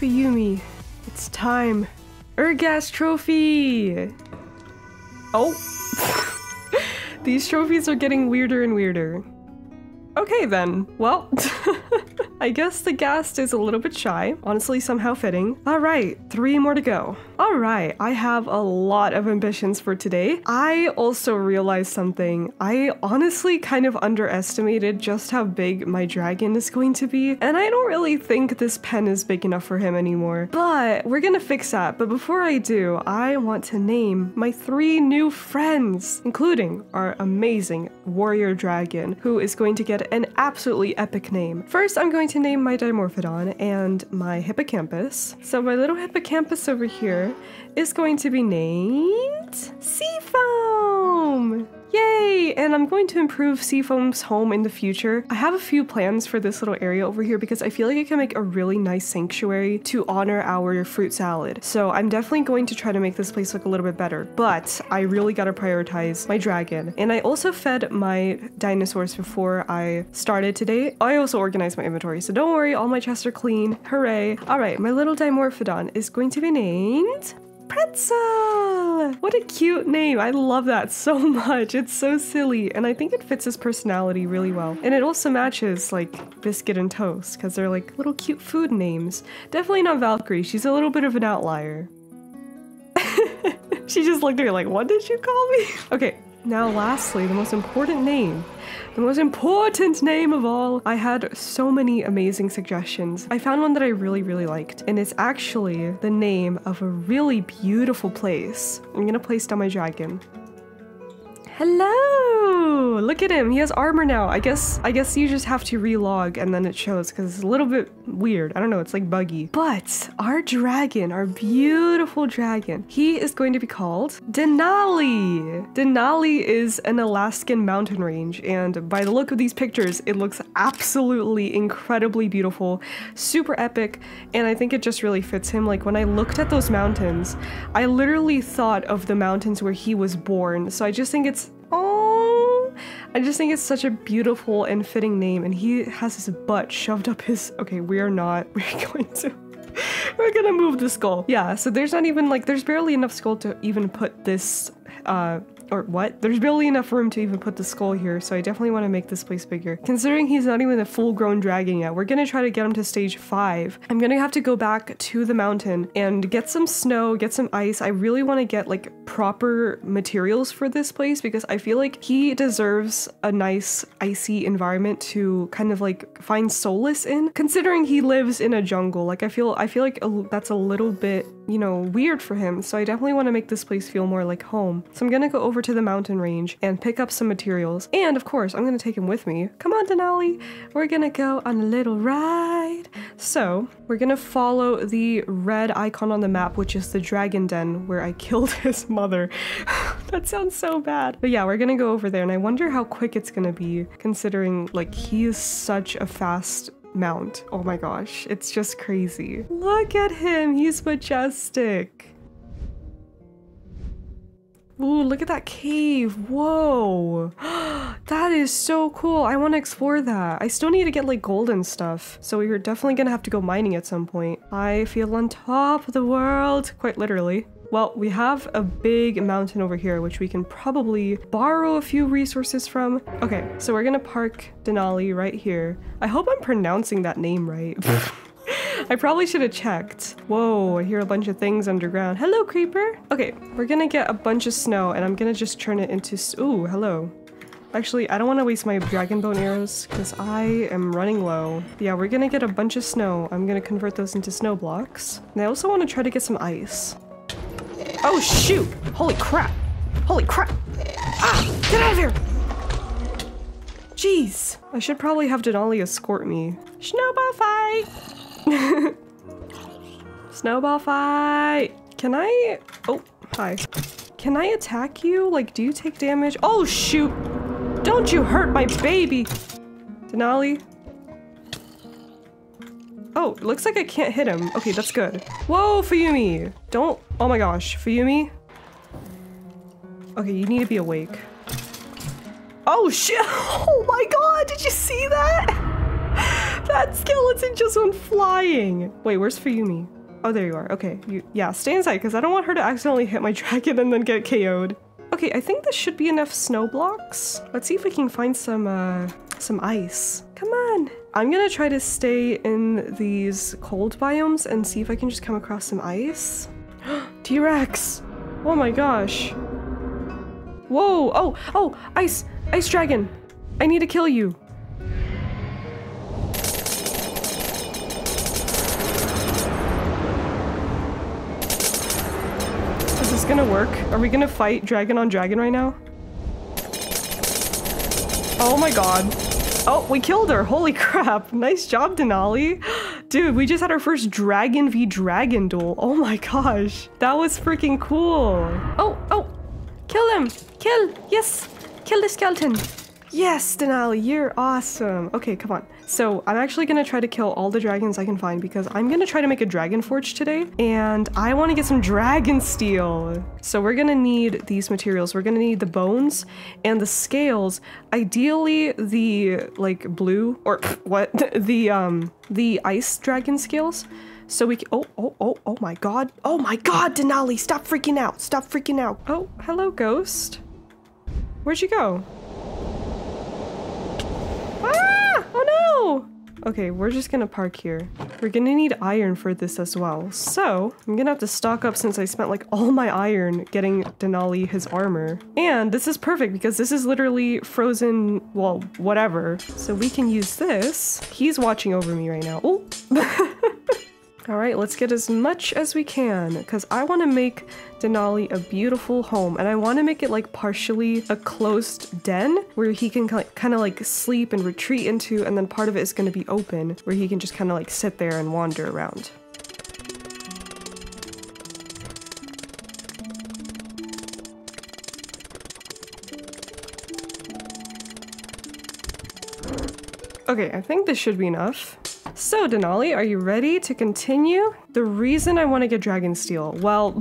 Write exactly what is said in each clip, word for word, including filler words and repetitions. Fuyumi, it's time. Ergast Trophy! Oh. These trophies are getting weirder and weirder. Okay then, well, I guess the Gast is a little bit shy. Honestly, somehow fitting. All right, three more to go. All right, I have a lot of ambitions for today. I also realized something. I honestly kind of underestimated just how big my dragon is going to be, and I don't really think this pen is big enough for him anymore, but we're gonna fix that. But before I do, I want to name my three new friends, including our amazing warrior dragon, who is going to get an absolutely epic name. First, I'm going to name my Dimorphodon and my hippocampus. So my little hippocampus over here is going to be named Seafoam! Yay! And I'm going to improve Seafoam's home in the future. I have a few plans for this little area over here because I feel like it can make a really nice sanctuary to honor our fruit salad. So I'm definitely going to try to make this place look a little bit better, but I really gotta prioritize my dragon. And I also fed my dinosaurs before I started today. I also organized my inventory, so don't worry, all my chests are clean. Hooray! Alright, my little Dimorphodon is going to be named Pretzel! What a cute name! I love that so much. It's so silly, and I think it fits his personality really well. And it also matches like Biscuit and Toast because they're like little cute food names. Definitely not Valkyrie. She's a little bit of an outlier. She just looked at me like, what did you call me? Okay, now lastly, the most important name. The most important name of all. I had so many amazing suggestions. I found one that I really, really liked, and it's actually the name of a really beautiful place. I'm gonna place down my dragon. Hello! Look at him, he has armor now. I guess I guess you just have to relog and then it shows because it's a little bit weird. I don't know, it's like buggy. But our dragon, our beautiful dragon, he is going to be called Denali. Denali is an Alaskan mountain range, and by the look of these pictures, it looks absolutely incredibly beautiful, super epic, and I think it just really fits him. Like when I looked at those mountains, I literally thought of the mountains where he was born, so I just think it's Oh, I just think it's such a beautiful and fitting name, and he has his butt shoved up his. Okay, we are not. We're going to. We're gonna move the skull. Yeah. So there's not even like there's barely enough skull to even put this. Uh, or what? There's barely enough room to even put the skull here. So I definitely want to make this place bigger. Considering he's not even a full-grown dragon yet, we're gonna try to get him to stage five. I'm gonna have to go back to the mountain and get some snow, get some ice. I really want to get like proper materials for this place because I feel like he deserves a nice icy environment to kind of like find solace in, considering he lives in a jungle. Like I feel I feel like a, that's a little bit, you know, weird for him. So I definitely want to make this place feel more like home. So I'm gonna go over to the mountain range and pick up some materials, and of course I'm gonna take him with me. Come on, Denali, we're gonna go on a little ride. So we're gonna follow the red icon on the map, which is the dragon den where I killed his mother. That sounds so bad, but yeah, we're gonna go over there, and I wonder how quick it's gonna be, considering like he is such a fast mount. Oh my gosh, it's just crazy. Look at him, he's majestic. Ooh, look at that cave. Whoa. That is so cool. I want to explore that. I still need to get like gold and stuff. So we're definitely going to have to go mining at some point. I feel on top of the world, quite literally. Well, we have a big mountain over here, which we can probably borrow a few resources from. Okay, so we're going to park Denali right here. I hope I'm pronouncing that name right. I probably should have checked. Whoa, I hear a bunch of things underground. Hello, creeper. Okay, we're gonna get a bunch of snow, and I'm gonna just turn it into... Ooh, hello. Actually, I don't want to waste my dragon bone arrows because I am running low. Yeah, we're gonna get a bunch of snow. I'm gonna convert those into snow blocks. And I also want to try to get some ice. Oh, shoot! Holy crap! Holy crap! Ah! Get out of here! Jeez! I should probably have Denali escort me. Snowball fight! Snowball fight! Can I? Oh, hi. Can I attack you? Like, do you take damage? Oh, shoot! Don't you hurt my baby! Denali? Oh, looks like I can't hit him. Okay, that's good. Whoa, Fuyumi! Don't- Oh my gosh, Fuyumi? Okay, you need to be awake. Oh, shit! Oh my god, did you see that? that skeleton just went flying. Wait, where's Fuyumi? Oh, there you are. Okay, you, yeah, stay inside because I don't want her to accidentally hit my dragon and then get K O'd. Okay, I think this should be enough snow blocks. Let's see if we can find some, uh, some ice. Come on. I'm gonna try to stay in these cold biomes and see if I can just come across some ice. T-Rex! Oh my gosh. Whoa, oh, oh, ice, ice dragon. I need to kill you. Is this gonna work? Are we gonna fight dragon on dragon right now? Oh my god. Oh, we killed her. Holy crap. Nice job, Denali. Dude, we just had our first dragon v dragon duel. Oh my gosh. That was freaking cool. Oh, oh. Kill him. Kill. Yes. Kill the skeleton. Yes, Denali, you're awesome. Okay, come on. So I'm actually going to try to kill all the dragons I can find because I'm going to try to make a dragon forge today and I want to get some dragon steel. So we're going to need these materials. We're going to need the bones and the scales. Ideally, the like blue or what? The um the ice dragon scales. So we can- oh, oh, oh, oh my god. Oh my god, Denali, stop freaking out. Stop freaking out. Oh, hello, ghost. Where'd you go? Okay, we're just gonna park here. We're gonna need iron for this as well. So I'm gonna have to stock up since I spent like all my iron getting Denali his armor. And this is perfect because this is literally frozen, well, whatever. So we can use this. He's watching over me right now. Oh. All right, let's get as much as we can because I want to make Denali a beautiful home and I want to make it like partially a closed den where he can kind of like sleep and retreat into, and then part of it is going to be open where he can just kind of like sit there and wander around. Okay, I think this should be enough. So Denali, are you ready to continue? The reason I want to get dragon steel, well,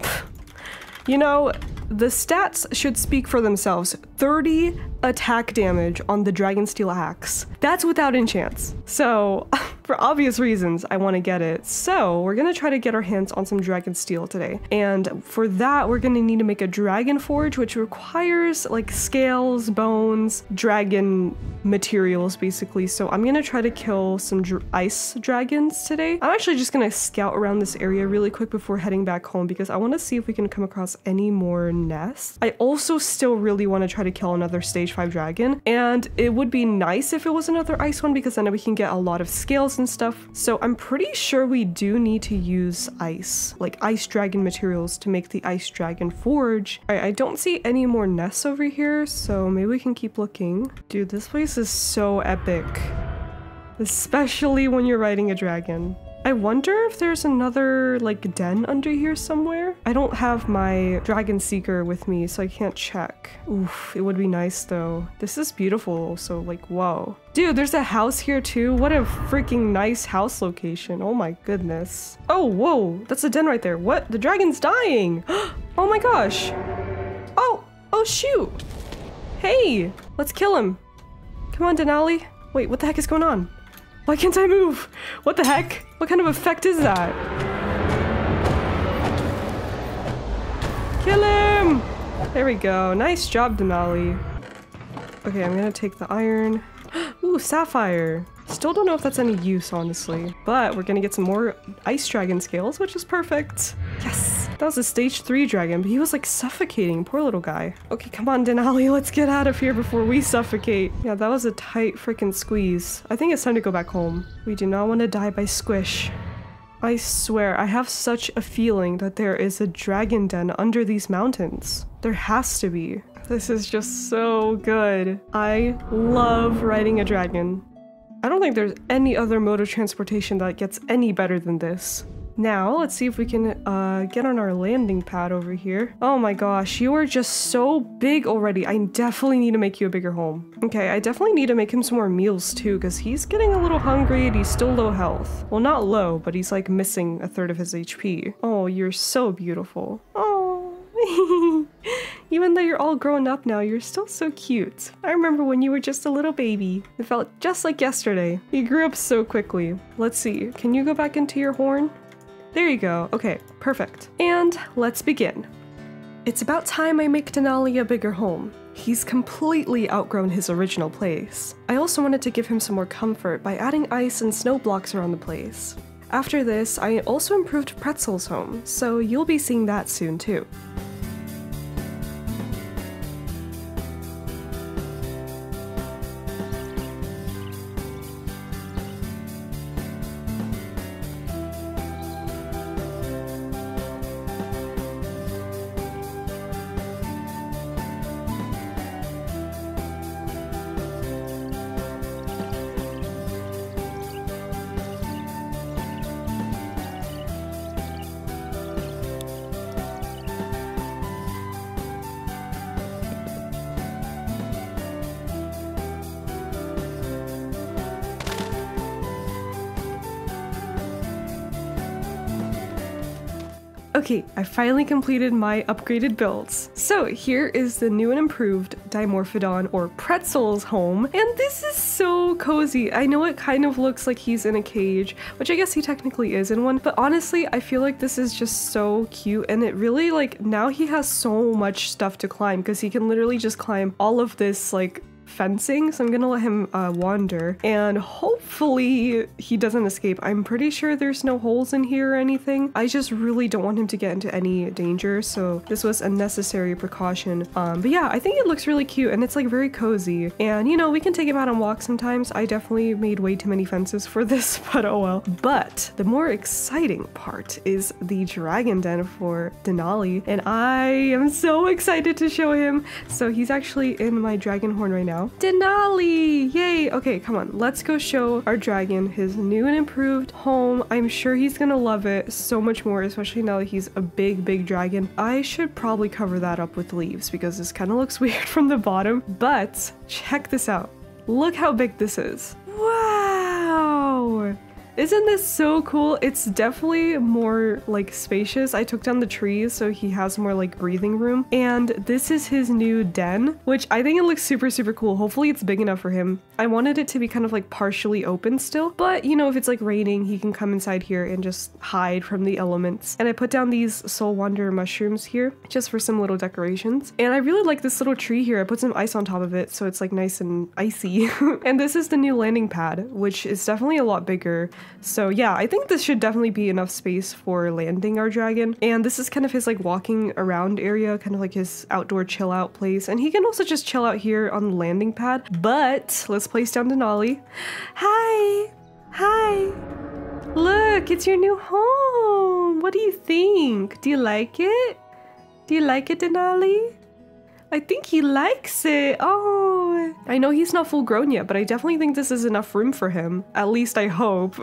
you know, the stats should speak for themselves. thirty attack damage on the dragon steel axe. That's without enchants. So for obvious reasons, I want to get it. So we're going to try to get our hands on some dragon steel today. And for that, we're going to need to make a dragon forge, which requires like scales, bones, dragon materials, basically. So I'm going to try to kill some dr ice dragons today. I'm actually just going to scout around this area really quick before heading back home because I want to see if we can come across any more nests. I also still really want to try to kill another stage five dragon. And it would be nice if it was another ice one because then we can get a lot of scales and stuff. So I'm pretty sure we do need to use ice, like ice dragon materials to make the ice dragon forge. All right, I don't see any more nests over here, so maybe we can keep looking. Dude, this place is so epic, especially when you're riding a dragon. I wonder if there's another like den under here somewhere. I don't have my dragon seeker with me, so I can't check. Oof, it would be nice though. This is beautiful, so like, whoa. Dude, there's a house here too. What a freaking nice house location. Oh my goodness. Oh, whoa, that's a den right there. What? The dragon's dying. Oh my gosh. Oh, oh shoot. Hey, let's kill him. Come on, Denali. Wait, what the heck is going on? Why can't I move? What the heck? What kind of effect is that? Kill him! There we go. Nice job, Denali. Okay, I'm gonna take the iron. Ooh, sapphire. Still don't know if that's any use, honestly. But we're gonna get some more ice dragon scales, which is perfect. Yes! That was a stage three dragon, but he was like suffocating. Poor little guy. Okay, come on, Denali. Let's get out of here before we suffocate. Yeah, that was a tight freaking squeeze. I think it's time to go back home. We do not want to die by squish. I swear, I have such a feeling that there is a dragon den under these mountains. There has to be. This is just so good. I love riding a dragon. I don't think there's any other mode of transportation that gets any better than this. Now, let's see if we can uh, get on our landing pad over here. Oh my gosh, you are just so big already. I definitely need to make you a bigger home. Okay, I definitely need to make him some more meals too because he's getting a little hungry and he's still low health. Well, not low, but he's like missing a third of his H P. Oh, you're so beautiful. Oh, Even though you're all grown up now, you're still so cute. I remember when you were just a little baby. It felt just like yesterday. You grew up so quickly. Let's see, can you go back into your horn? There you go. Okay, perfect. And let's begin. It's about time I make Denali a bigger home. He's completely outgrown his original place. I also wanted to give him some more comfort by adding ice and snow blocks around the place. After this, I also improved Pretzel's home, so you'll be seeing that soon too. Okay, I finally completed my upgraded builds. So here is the new and improved Dimorphodon or Pretzel's home, and this is so cozy. I know it kind of looks like he's in a cage, which I guess he technically is in one, but honestly, I feel like this is just so cute, and it really, like, now he has so much stuff to climb because he can literally just climb all of this, like, fencing, so I'm gonna let him uh, wander, and hopefully he doesn't escape. I'm pretty sure there's no holes in here or anything. I just really don't want him to get into any danger, so this was a necessary precaution. Um, but yeah, I think it looks really cute, and it's like very cozy, and you know, we can take him out on walks sometimes. I definitely made way too many fences for this, but oh well. But the more exciting part is the dragon den for Denali, and I am so excited to show him. So he's actually in my dragon horn right now. Denali! Yay! Okay, come on. Let's go show our dragon his new and improved home. I'm sure he's gonna love it so much more, especially now that he's a big, big dragon. I should probably cover that up with leaves because this kind of looks weird from the bottom, but check this out. Look how big this is. Wow! Isn't this so cool? It's definitely more like spacious. I took down the trees so he has more like breathing room. And this is his new den, which I think it looks super, super cool. Hopefully it's big enough for him. I wanted it to be kind of like partially open still, but you know, if it's like raining, he can come inside here and just hide from the elements. And I put down these soul wanderer mushrooms here just for some little decorations. And I really like this little tree here. I put some ice on top of it so it's like nice and icy. And this is the new landing pad, which is definitely a lot bigger. So yeah, I think this should definitely be enough space for landing our dragon. And this is kind of his like walking around area, kind of like his outdoor chill out place. And he can also just chill out here on the landing pad. But let's place down Denali. Hi! Hi! Look, it's your new home! What do you think? Do you like it? Do you like it, Denali? I think he likes it. Oh, I know he's not full grown yet, but I definitely think this is enough room for him. At least I hope.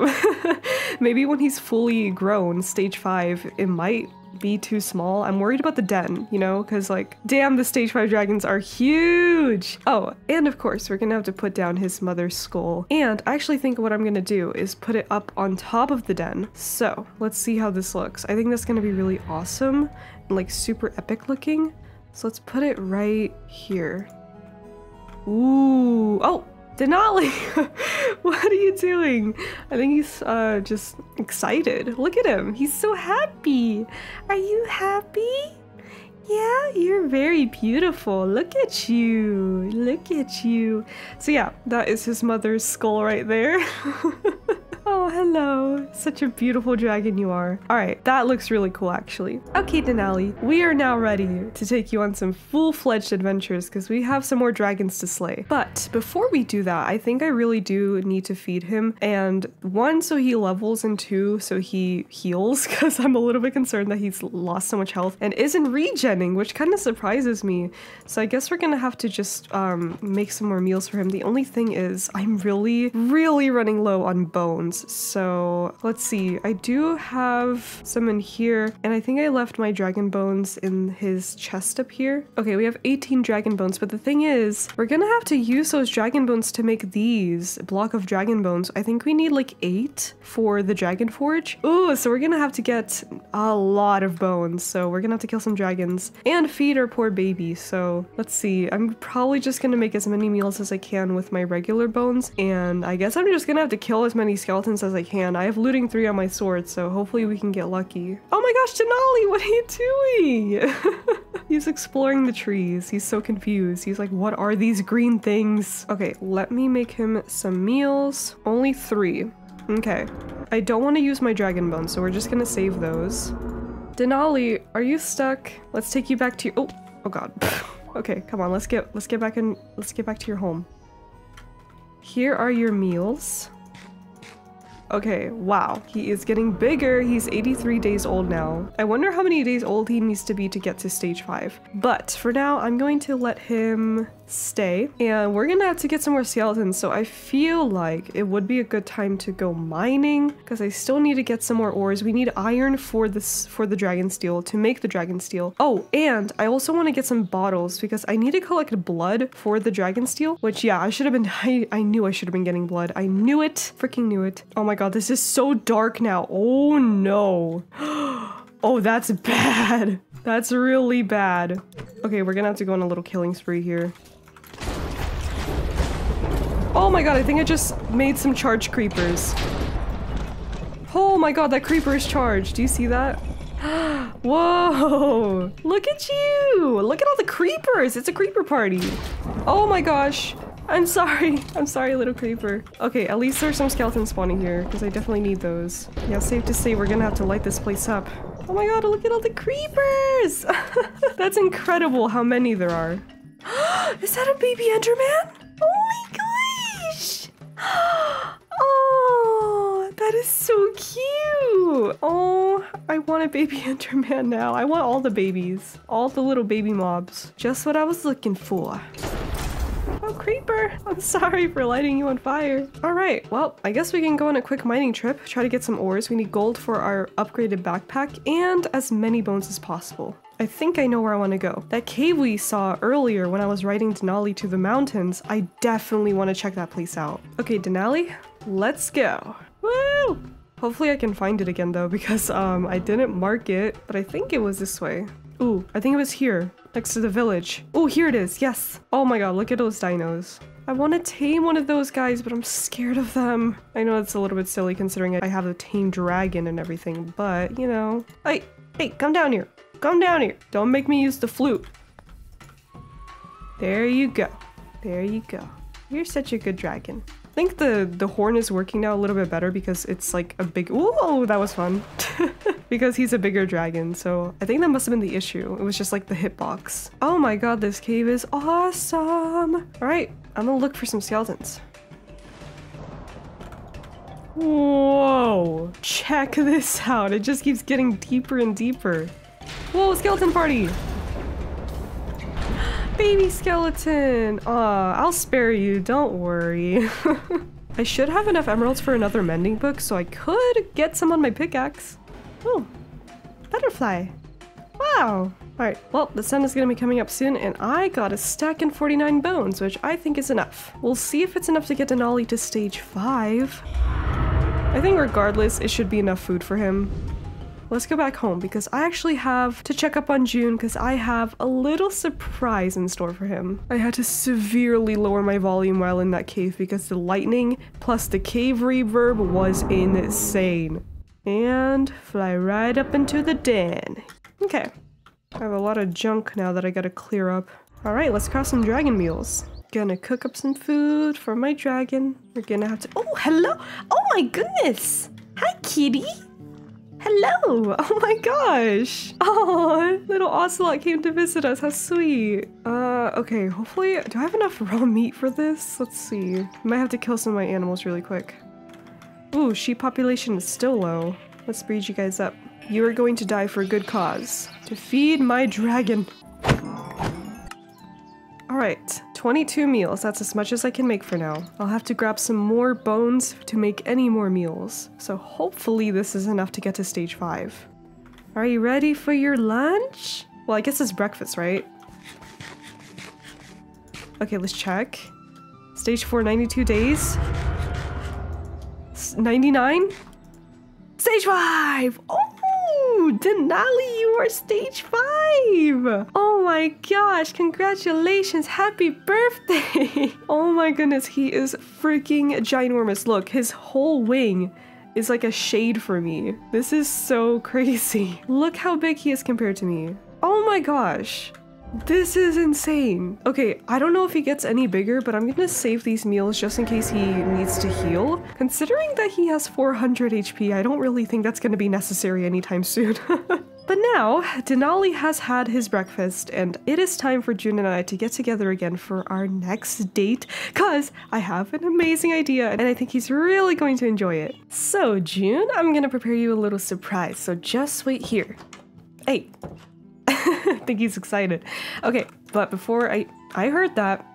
Maybe when he's fully grown, stage five, it might be too small. I'm worried about the den, you know, because like, damn, the stage five dragons are huge. Oh, and of course, we're gonna have to put down his mother's skull. And I actually think what I'm gonna do is put it up on top of the den. So let's see how this looks. I think that's gonna be really awesome and like super epic looking. So let's put it right here. Ooh, oh, Denali, what are you doing? I think he's uh, just excited. Look at him, he's so happy. Are you happy? Yeah, you're very beautiful. Look at you, look at you. So yeah, that is his mother's skull right there. Oh, hello. Such a beautiful dragon you are. All right, that looks really cool, actually. Okay, Denali, we are now ready to take you on some full-fledged adventures because we have some more dragons to slay. But before we do that, I think I really do need to feed him. And one, so he levels, and two, so he heals, because I'm a little bit concerned that he's lost so much health and isn't regenning, which kind of surprises me. So I guess we're going to have to just um, make some more meals for him. The only thing is I'm really, really running low on bones. So let's see. I do have some in here, and I think I left my dragon bones in his chest up here. Okay, we have eighteen dragon bones, but the thing is, we're gonna have to use those dragon bones to make these block of dragon bones. I think we need like eight for the dragon forge. Ooh, so we're gonna have to get a lot of bones. So we're gonna have to kill some dragons and feed our poor baby. So let's see. I'm probably just gonna make as many meals as I can with my regular bones, and I guess I'm just gonna have to kill as many skeletons as I can. I have looting three on my sword, so hopefully we can get lucky. Oh my gosh, Denali, what are you doing? He's exploring the trees. He's so confused. He's like, what are these green things? Okay, let me make him some meals. Only three. Okay. I don't want to use my dragon bones, so we're just gonna save those. Denali, are you stuck? Let's take you back to your- oh, oh god. Okay, come on, let's get- let's get back in- let's get back to your home. Here are your meals. Okay, wow. He is getting bigger. He's eighty-three days old now. I wonder how many days old he needs to be to get to stage five. But for now, I'm going to let him stay, and we're gonna have to get some more skeletons, so I feel like it would be a good time to go mining, because I still need to get some more ores. We need iron for this for the dragon steel to make the dragon steel. Oh, and I also want to get some bottles because I need to collect blood for the dragon steel, which yeah, I should have been I, I knew I should have been getting blood. I knew it. Freaking knew it. Oh my god, this is so dark now. Oh no. Oh, that's bad. That's really bad. Okay, we're gonna have to go on a little killing spree here. Oh my god, I think I just made some charged creepers. Oh my god, that creeper is charged. Do you see that? Whoa! Look at you! Look at all the creepers! It's a creeper party! Oh my gosh! I'm sorry. I'm sorry, little creeper. Okay, at least there's some skeletons spawning here, because I definitely need those. Yeah, safe to say we're gonna have to light this place up. Oh my god, look at all the creepers! That's incredible how many there are. Is that a baby Enderman? Oh my god! Oh, that is so cute. Oh, I want a baby Enderman now. I want all the babies, all the little baby mobs. Just what I was looking for. Oh, creeper, I'm sorry for lighting you on fire. All right, well, I guess we can go on a quick mining trip, try to get some ores. We need gold for our upgraded backpack and as many bones as possible. I think I know where I want to go. That cave we saw earlier when I was riding Denali to the mountains, I definitely want to check that place out. Okay, Denali, let's go. Woo! Hopefully I can find it again though, because um, I didn't mark it, but I think it was this way. Ooh, I think it was here, next to the village. Ooh, here it is, yes! Oh my god, look at those dinos. I want to tame one of those guys, but I'm scared of them. I know it's a little bit silly considering I have a tame dragon and everything, but you know. Hey, hey, come down here. Come down here. Don't make me use the flute. There you go. There you go. You're such a good dragon. I think the, the horn is working now a little bit better because it's like a big... Ooh, that was fun. Because he's a bigger dragon, so I think that must have been the issue. It was just like the hitbox. Oh my god, this cave is awesome. All right, I'm gonna look for some skeletons. Whoa. Check this out. It just keeps getting deeper and deeper. Whoa, skeleton party! Baby skeleton! Aw, I'll spare you, don't worry. I should have enough emeralds for another mending book, so I could get some on my pickaxe. Oh, butterfly. Wow! Alright, well, the sun is gonna be coming up soon, and I got a stack and forty-nine bones, which I think is enough. We'll see if it's enough to get Denali to stage five. I think regardless, it should be enough food for him. Let's go back home because I actually have to check up on June because I have a little surprise in store for him. I had to severely lower my volume while in that cave because the lightning plus the cave reverb was insane. And fly right up into the den. Okay. I have a lot of junk now that I gotta clear up. Alright, let's craft some dragon meals. Gonna cook up some food for my dragon. We're gonna have to- Oh, hello! Oh my goodness! Hi, kitty! Hello! Oh my gosh! Oh, little Ocelot came to visit us. How sweet. Uh, okay, hopefully... Do I have enough raw meat for this? Let's see. I might have to kill some of my animals really quick. Ooh, sheep population is still low. Let's breed you guys up. You are going to die for a good cause. To feed my dragon. Alright. twenty-two meals, that's as much as I can make for now. I'll have to grab some more bones to make any more meals, so hopefully this is enough to get to stage five. Are you ready for your lunch? Well, I guess it's breakfast, right? Okay, let's check. Stage four, ninety-two days. ninety-nine? Stage five! Oh, Denali, you are stage five! Oh my gosh, congratulations, happy birthday! Oh my goodness, he is freaking ginormous. Look, his whole wing is like a shade for me. This is so crazy. Look how big he is compared to me. Oh my gosh. This is insane. Okay, I don't know if he gets any bigger, but I'm gonna save these meals just in case he needs to heal. Considering that he has four hundred H P, I don't really think that's gonna be necessary anytime soon. But now, Denali has had his breakfast, and it is time for June and I to get together again for our next date, because I have an amazing idea, and I think he's really going to enjoy it. So, June, I'm gonna prepare you a little surprise, so just wait here. Hey. I think he's excited. Okay, but before I... I heard that.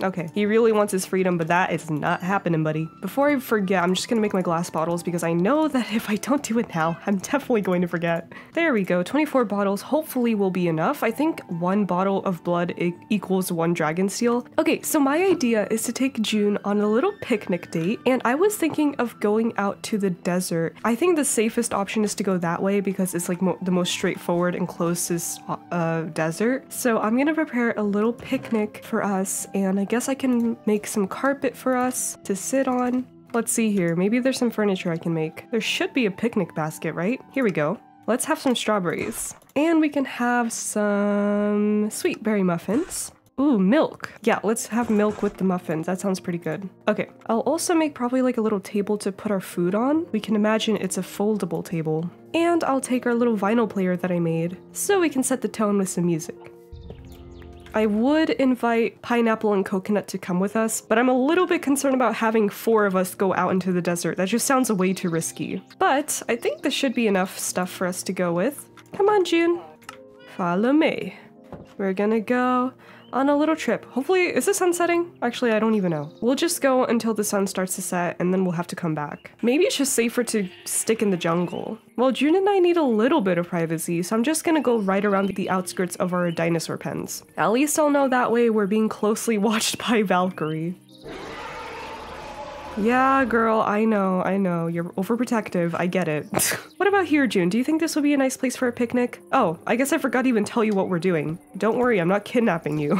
Okay, he really wants his freedom, but that is not happening, buddy. Before I forget, I'm just gonna make my glass bottles because I know that if I don't do it now, I'm definitely going to forget. There we go, twenty-four bottles hopefully will be enough. I think one bottle of blood e- equals one dragon steel. Okay, so my idea is to take June on a little picnic date, and I was thinking of going out to the desert. I think the safest option is to go that way because it's like mo- the most straightforward and closest uh, desert. So I'm gonna prepare a little picnic for us, and I I guess I can make some carpet for us to sit on. Let's see here. Maybe there's some furniture I can make. There should be a picnic basket, right? Here we go. Let's have some strawberries. And we can have some sweet berry muffins. Ooh, milk. Yeah, let's have milk with the muffins. That sounds pretty good. Okay, I'll also make probably like a little table to put our food on. We can imagine it's a foldable table. And I'll take our little vinyl player that I made so we can set the tone with some music. I would invite Pineapple and Coconut to come with us, but I'm a little bit concerned about having four of us go out into the desert. That just sounds way too risky. But I think there should be enough stuff for us to go with. Come on, June. Follow me. We're gonna go on a little trip. Hopefully, is the sun setting? Actually, I don't even know. We'll just go until the sun starts to set and then we'll have to come back. Maybe it's just safer to stick in the jungle. Well, June and I need a little bit of privacy, so I'm just gonna go right around the outskirts of our dinosaur pens. At least I'll know that way we're being closely watched by Valkyrie. Yeah, girl, I know, I know. You're overprotective, I get it. What about here, June? Do you think this would be a nice place for a picnic? Oh, I guess I forgot to even tell you what we're doing. Don't worry, I'm not kidnapping you.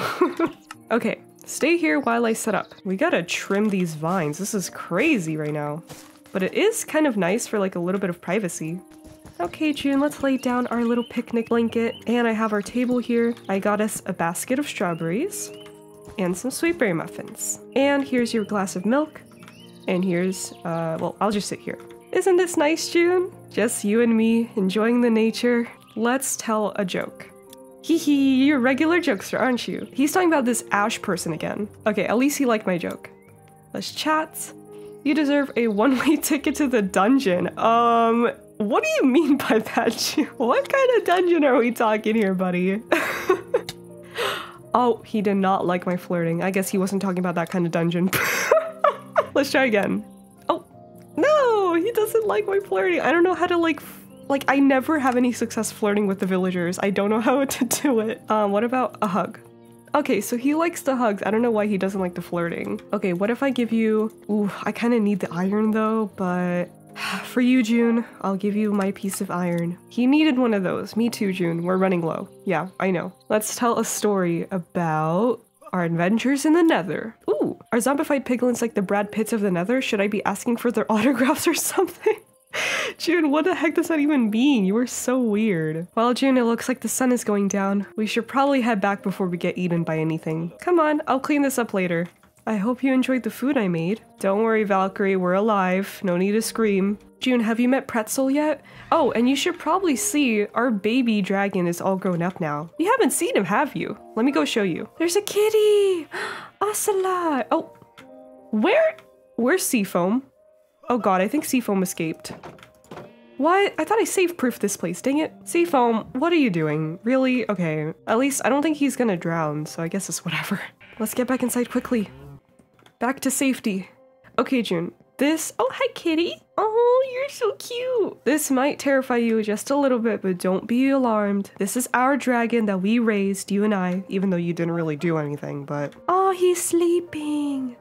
Okay, stay here while I set up. We gotta trim these vines. This is crazy right now. But it is kind of nice for like a little bit of privacy. Okay, June, let's lay down our little picnic blanket. And I have our table here. I got us a basket of strawberries and some sweet berry muffins. And here's your glass of milk. And here's, uh, well, I'll just sit here. Isn't this nice, June? Just you and me, enjoying the nature. Let's tell a joke. Hee hee, you're a regular jokester, aren't you? He's talking about this Ash person again. Okay, at least he liked my joke. Let's chat. You deserve a one-way ticket to the dungeon. Um, what do you mean by that, June? What kind of dungeon are we talking here, buddy? Oh, he did not like my flirting. I guess he wasn't talking about that kind of dungeon. Let's try again. Oh, no, he doesn't like my flirting. I don't know how to like, like I never have any success flirting with the villagers. I don't know how to do it. Um, what about a hug? Okay, so he likes the hugs. I don't know why he doesn't like the flirting. Okay, what if I give you, ooh, I kind of need the iron though, but for you, June, I'll give you my piece of iron. He needed one of those. Me too, June, we're running low. Yeah, I know. Let's tell a story about our adventures in the Nether. Ooh, are zombified piglins like the Brad Pitts of the Nether? Should I be asking for their autographs or something? June, what the heck does that even mean? You are so weird. Well, June, it looks like the sun is going down. We should probably head back before we get eaten by anything. Come on, I'll clean this up later. I hope you enjoyed the food I made. Don't worry, Valkyrie, we're alive. No need to scream. June, have you met Pretzel yet? Oh, and you should probably see our baby dragon is all grown up now. You haven't seen him, have you? Let me go show you. There's a kitty! Asala! Oh, where? Where's Seafoam? Oh god, I think Seafoam escaped. What? I thought I save-proofed this place, dang it. Seafoam, what are you doing? Really? Okay. At least I don't think he's gonna drown, so I guess it's whatever. Let's get back inside quickly. Back to safety. Okay, June. This- oh, hi, kitty! Oh, you're so cute! This might terrify you just a little bit, but don't be alarmed. This is our dragon that we raised, you and I, even though you didn't really do anything, but... Oh, he's sleeping!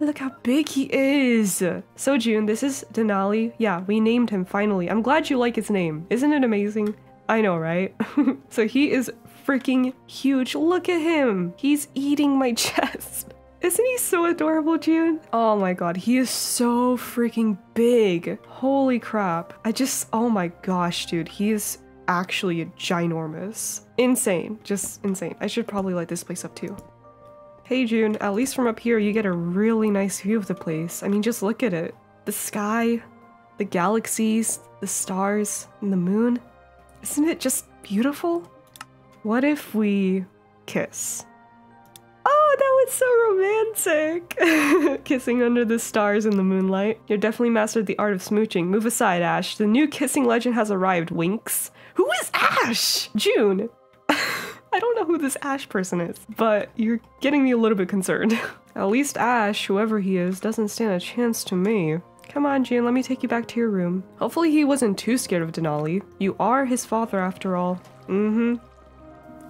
Look how big he is! So, June, this is Denali. Yeah, we named him, finally. I'm glad you like his name. Isn't it amazing? I know, right? So he is freaking huge. Look at him! He's eating my chest! Isn't he so adorable, June? Oh my god, he is so freaking big. Holy crap. I just, oh my gosh, dude, he is actually ginormous. Insane, just insane. I should probably light this place up too. Hey June, at least from up here you get a really nice view of the place. I mean, just look at it. The sky, the galaxies, the stars, and the moon. Isn't it just beautiful? What if we kiss? That was so romantic! Kissing under the stars in the moonlight. You're definitely mastered the art of smooching. Move aside, Ash. The new kissing legend has arrived, Winx. Who is Ash? June! I don't know who this Ash person is, but you're getting me a little bit concerned. At least Ash, whoever he is, doesn't stand a chance to me. Come on, June, let me take you back to your room. Hopefully he wasn't too scared of Denali. You are his father, after all. Mm-hmm.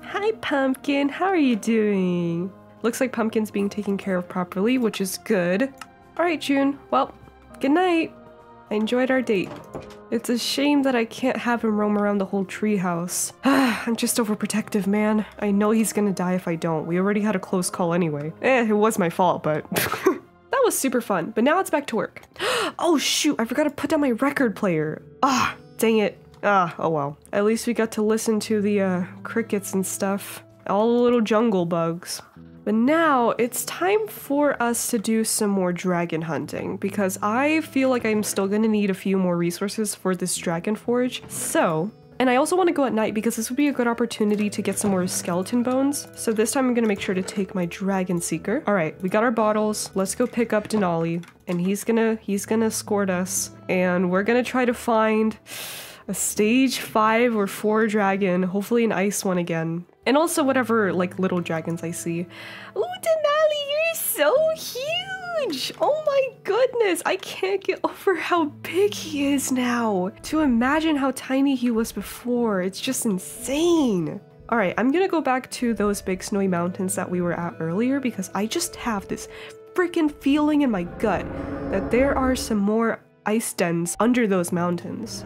Hi, Pumpkin. How are you doing? Looks like Pumpkin's being taken care of properly, which is good. All right, June. Well, good night. I enjoyed our date. It's a shame that I can't have him roam around the whole treehouse. I'm just overprotective, man. I know he's gonna die if I don't. We already had a close call anyway. Eh, it was my fault, but... That was super fun, but now it's back to work. Oh, shoot. I forgot to put down my record player. Ah, dang it. Ah, oh well. At least we got to listen to the uh, crickets and stuff. All the little jungle bugs. But now it's time for us to do some more dragon hunting because I feel like I'm still gonna need a few more resources for this dragon forge. So, and I also wanna go at night because this would be a good opportunity to get some more skeleton bones. So this time I'm gonna make sure to take my dragon seeker. All right, we got our bottles. Let's go pick up Denali and he's gonna, he's gonna escort us and we're gonna try to find a stage five or four dragon, hopefully an ice one again. And also whatever, like, little dragons I see. Oh, Denali, you're so huge! Oh my goodness, I can't get over how big he is now! To imagine how tiny he was before, it's just insane! Alright, I'm gonna go back to those big snowy mountains that we were at earlier because I just have this freaking feeling in my gut that there are some more ice dens under those mountains.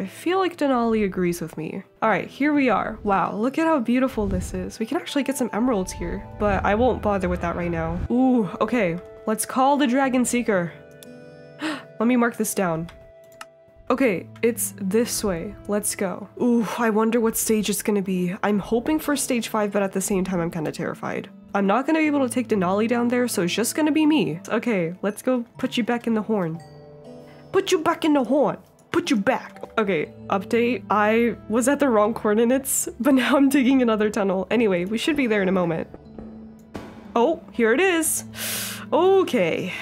I feel like Denali agrees with me. All right, here we are. Wow, look at how beautiful this is. We can actually get some emeralds here, but I won't bother with that right now. Ooh, okay. Let's call the Dragon Seeker. Let me mark this down. Okay, it's this way. Let's go. Ooh, I wonder what stage it's gonna be. I'm hoping for stage five, but at the same time, I'm kind of terrified. I'm not gonna be able to take Denali down there, so it's just gonna be me. Okay, let's go put you back in the horn. Put you back in the horn. Put you back. Okay, update. I was at the wrong coordinates, but now I'm digging another tunnel. Anyway, we should be there in a moment. Oh, here it is. Okay.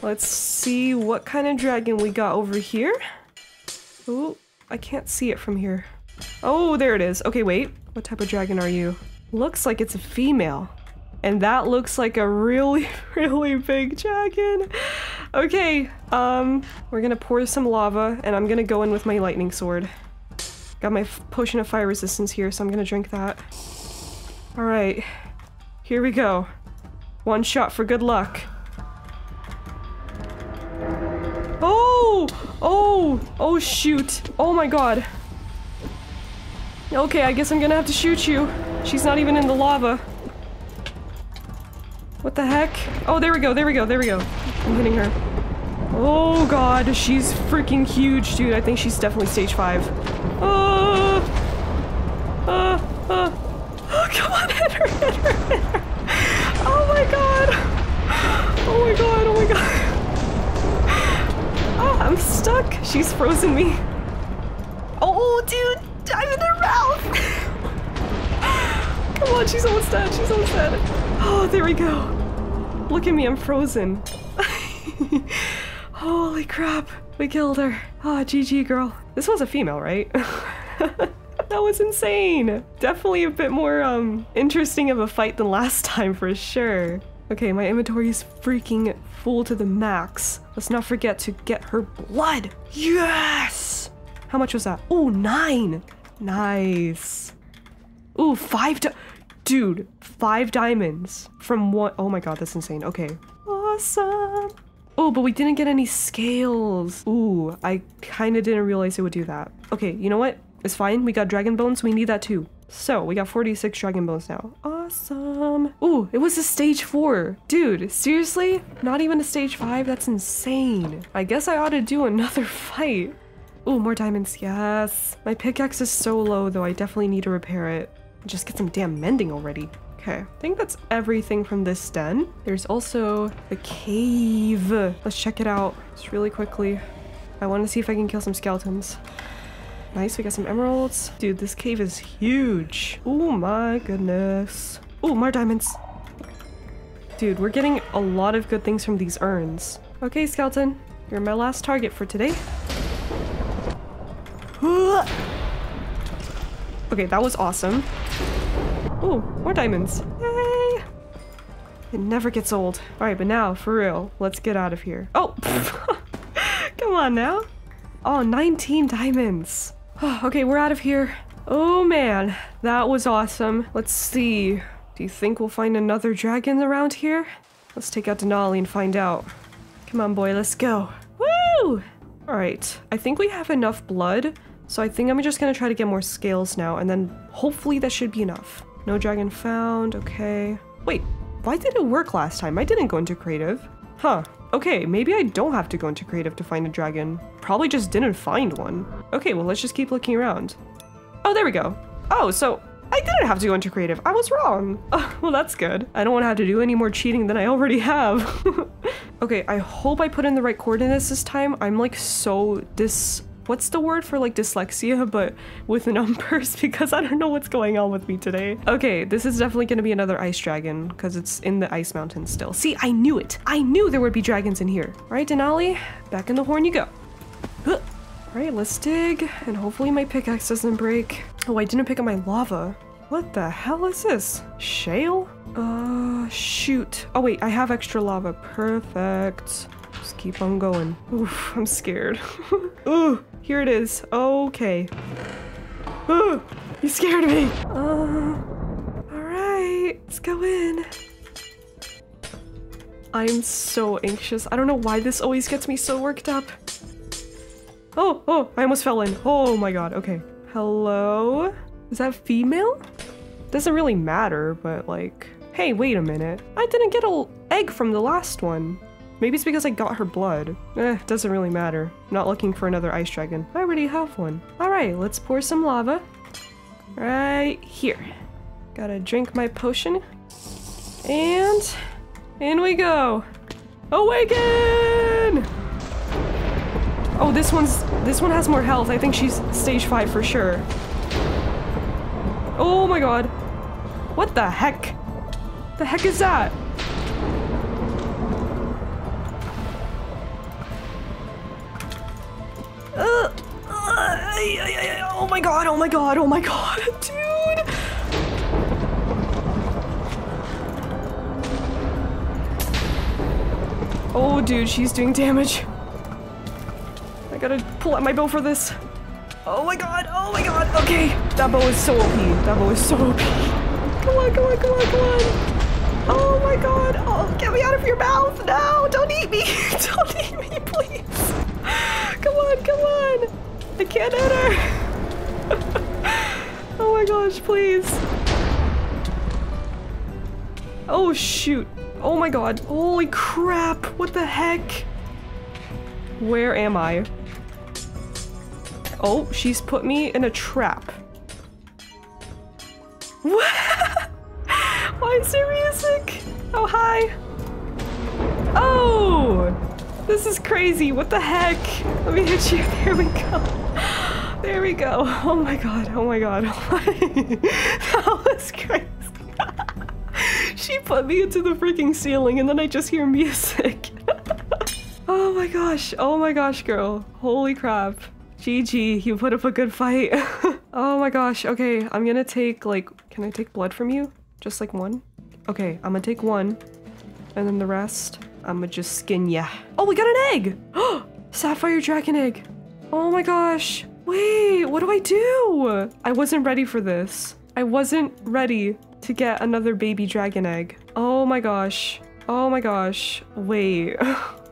Let's see what kind of dragon we got over here. Oh, I can't see it from here. Oh, there it is. Okay, wait. What type of dragon are you? Looks like it's a female. And that looks like a really, really big dragon. Okay, um, we're gonna pour some lava and I'm gonna go in with my lightning sword. Got my potion of fire resistance here, so I'm gonna drink that. All right, here we go. One shot for good luck. Oh, oh, oh shoot. Oh my god. Okay, I guess I'm gonna have to shoot you. She's not even in the lava. What the heck? Oh, there we go, there we go, there we go. I'm hitting her. Oh god, she's freaking huge, dude. I think she's definitely stage five. Oh, uh, uh. Oh come on, hit her, hit her, hit her. Oh my god. Oh my god, oh my god. Oh, I'm stuck. She's frozen me. Oh, dude, I'm in her mouth. Come on, she's almost dead, she's almost dead. Oh, there we go. Look at me, I'm frozen. Holy crap, we killed her. Oh, G G girl. This was a female, right? That was insane! Definitely a bit more um interesting of a fight than last time for sure. Okay, my inventory is freaking full to the max. Let's not forget to get her blood! Yes! How much was that? Oh, nine! Nice. Ooh, five di- Dude, five diamonds from one- Oh my god, that's insane. Okay. Awesome! Oh, but we didn't get any scales. Ooh, I kinda didn't realize it would do that. Okay, you know what? It's fine. We got dragon bones. We need that too. So, we got forty-six dragon bones now. Awesome. Ooh, it was a stage four. Dude, seriously? Not even a stage five? That's insane. I guess I ought to do another fight. Ooh, more diamonds. Yes. My pickaxe is so low though. I definitely need to repair it. Just get some damn mending already. Okay, I think that's everything from this den. There's also the cave. Let's check it out just really quickly. I want to see if I can kill some skeletons. Nice, we got some emeralds. Dude, this cave is huge. Oh my goodness. Oh, more diamonds. Dude, we're getting a lot of good things from these urns. Okay, skeleton, you're my last target for today. Okay, that was awesome. Ooh, more diamonds. Yay! It never gets old. Alright, but now, for real, let's get out of here. Oh! Come on now. Oh, nineteen diamonds. Oh, okay, we're out of here. Oh man, that was awesome. Let's see. Do you think we'll find another dragon around here? Let's take out Denali and find out. Come on, boy, let's go. Woo! Alright, I think we have enough blood, so I think I'm just gonna try to get more scales now, and then hopefully that should be enough. No dragon found, okay. Wait, why did it work last time? I didn't go into creative. Huh, okay, maybe I don't have to go into creative to find a dragon. Probably just didn't find one. Okay, well, let's just keep looking around. Oh, there we go. Oh, so I didn't have to go into creative. I was wrong. Oh, well, that's good. I don't want to have to do any more cheating than I already have. Okay, I hope I put in the right coordinates this time. I'm like so dis- What's the word for like dyslexia, but with numbers, because I don't know what's going on with me today. Okay, this is definitely going to be another ice dragon because it's in the ice mountain still. See, I knew it. I knew there would be dragons in here. All right, Denali, back in the horn you go. All right, let's dig and hopefully my pickaxe doesn't break. Oh, I didn't pick up my lava. What the hell is this? Shale? Uh, shoot. Oh wait, I have extra lava. Perfect. Just keep on going. Oof, I'm scared. Ooh, here it is. Okay. Ooh, you scared me. Uh, Alright, let's go in. I'm so anxious. I don't know why this always gets me so worked up. Oh, oh, I almost fell in. Oh my god, okay. Hello? Is that female? Doesn't really matter, but like... Hey, wait a minute. I didn't get an egg from the last one. Maybe it's because I got her blood. Eh, doesn't really matter. I'm not looking for another ice dragon. I already have one. Alright, let's pour some lava. Right here. Gotta drink my potion. And... in we go! Awaken! Oh, this one's... this one has more health. I think she's stage five for sure. Oh my god. What the heck? The heck is that? Uh, uh, ay, ay, ay, oh my god, oh my god, oh my god, dude! Oh dude, she's doing damage. I gotta pull out my bow for this. Oh my god, oh my god, okay. That bow is so O P, that bow is so O P. Come on, come on, come on, come on. Oh my god, oh, get me out of your mouth, no, don't eat me, don't eat me, please. Come on, come on! I can't hit her! Oh my gosh, please! Oh shoot! Oh my god! Holy crap! What the heck? Where am I? Oh, she's put me in a trap. What? Why is there music? Oh, hi! Oh! This is crazy. What the heck? Let me hit you. There we go. There we go. Oh my god. Oh my god. Oh my. That was crazy. She put me into the freaking ceiling and then I just hear music. Oh my gosh. Oh my gosh, girl. Holy crap. G G. You put up a good fight. Oh my gosh, okay, I'm gonna take, like, can I take blood from you? Just, like, one? Okay, I'm gonna take one, and then the rest, I'm gonna just skin ya. Oh, we got an egg! Oh, sapphire dragon egg! Oh my gosh! Wait, what do I do? I wasn't ready for this. I wasn't ready to get another baby dragon egg. Oh my gosh. Oh my gosh. Wait.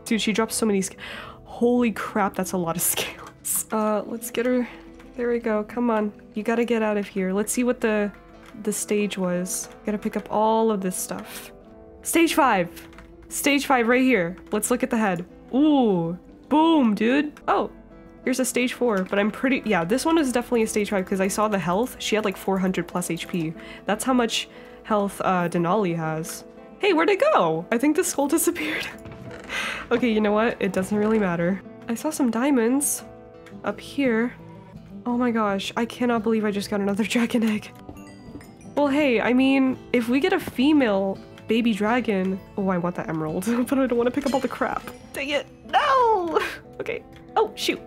Dude, she dropped so many scales. Holy crap, that's a lot of scales. Uh, let's get her. There we go. Come on. You gotta get out of here. Let's see what the the stage was. Gotta pick up all of this stuff. Stage five. Stage five right here. Let's look at the head. Ooh. Boom, dude. Oh. Here's a stage four, but I'm pretty- yeah, this one is definitely a stage five because I saw the health. She had like four hundred plus H P. That's how much health uh, Denali has. Hey, where'd it go? I think the skull disappeared. Okay, you know what? It doesn't really matter. I saw some diamonds up here. Oh my gosh, I cannot believe I just got another dragon egg. Well, hey, I mean, if we get a female baby dragon- oh, I want that emerald, but I don't want to pick up all the crap. Dang it. No! Okay. Oh, shoot.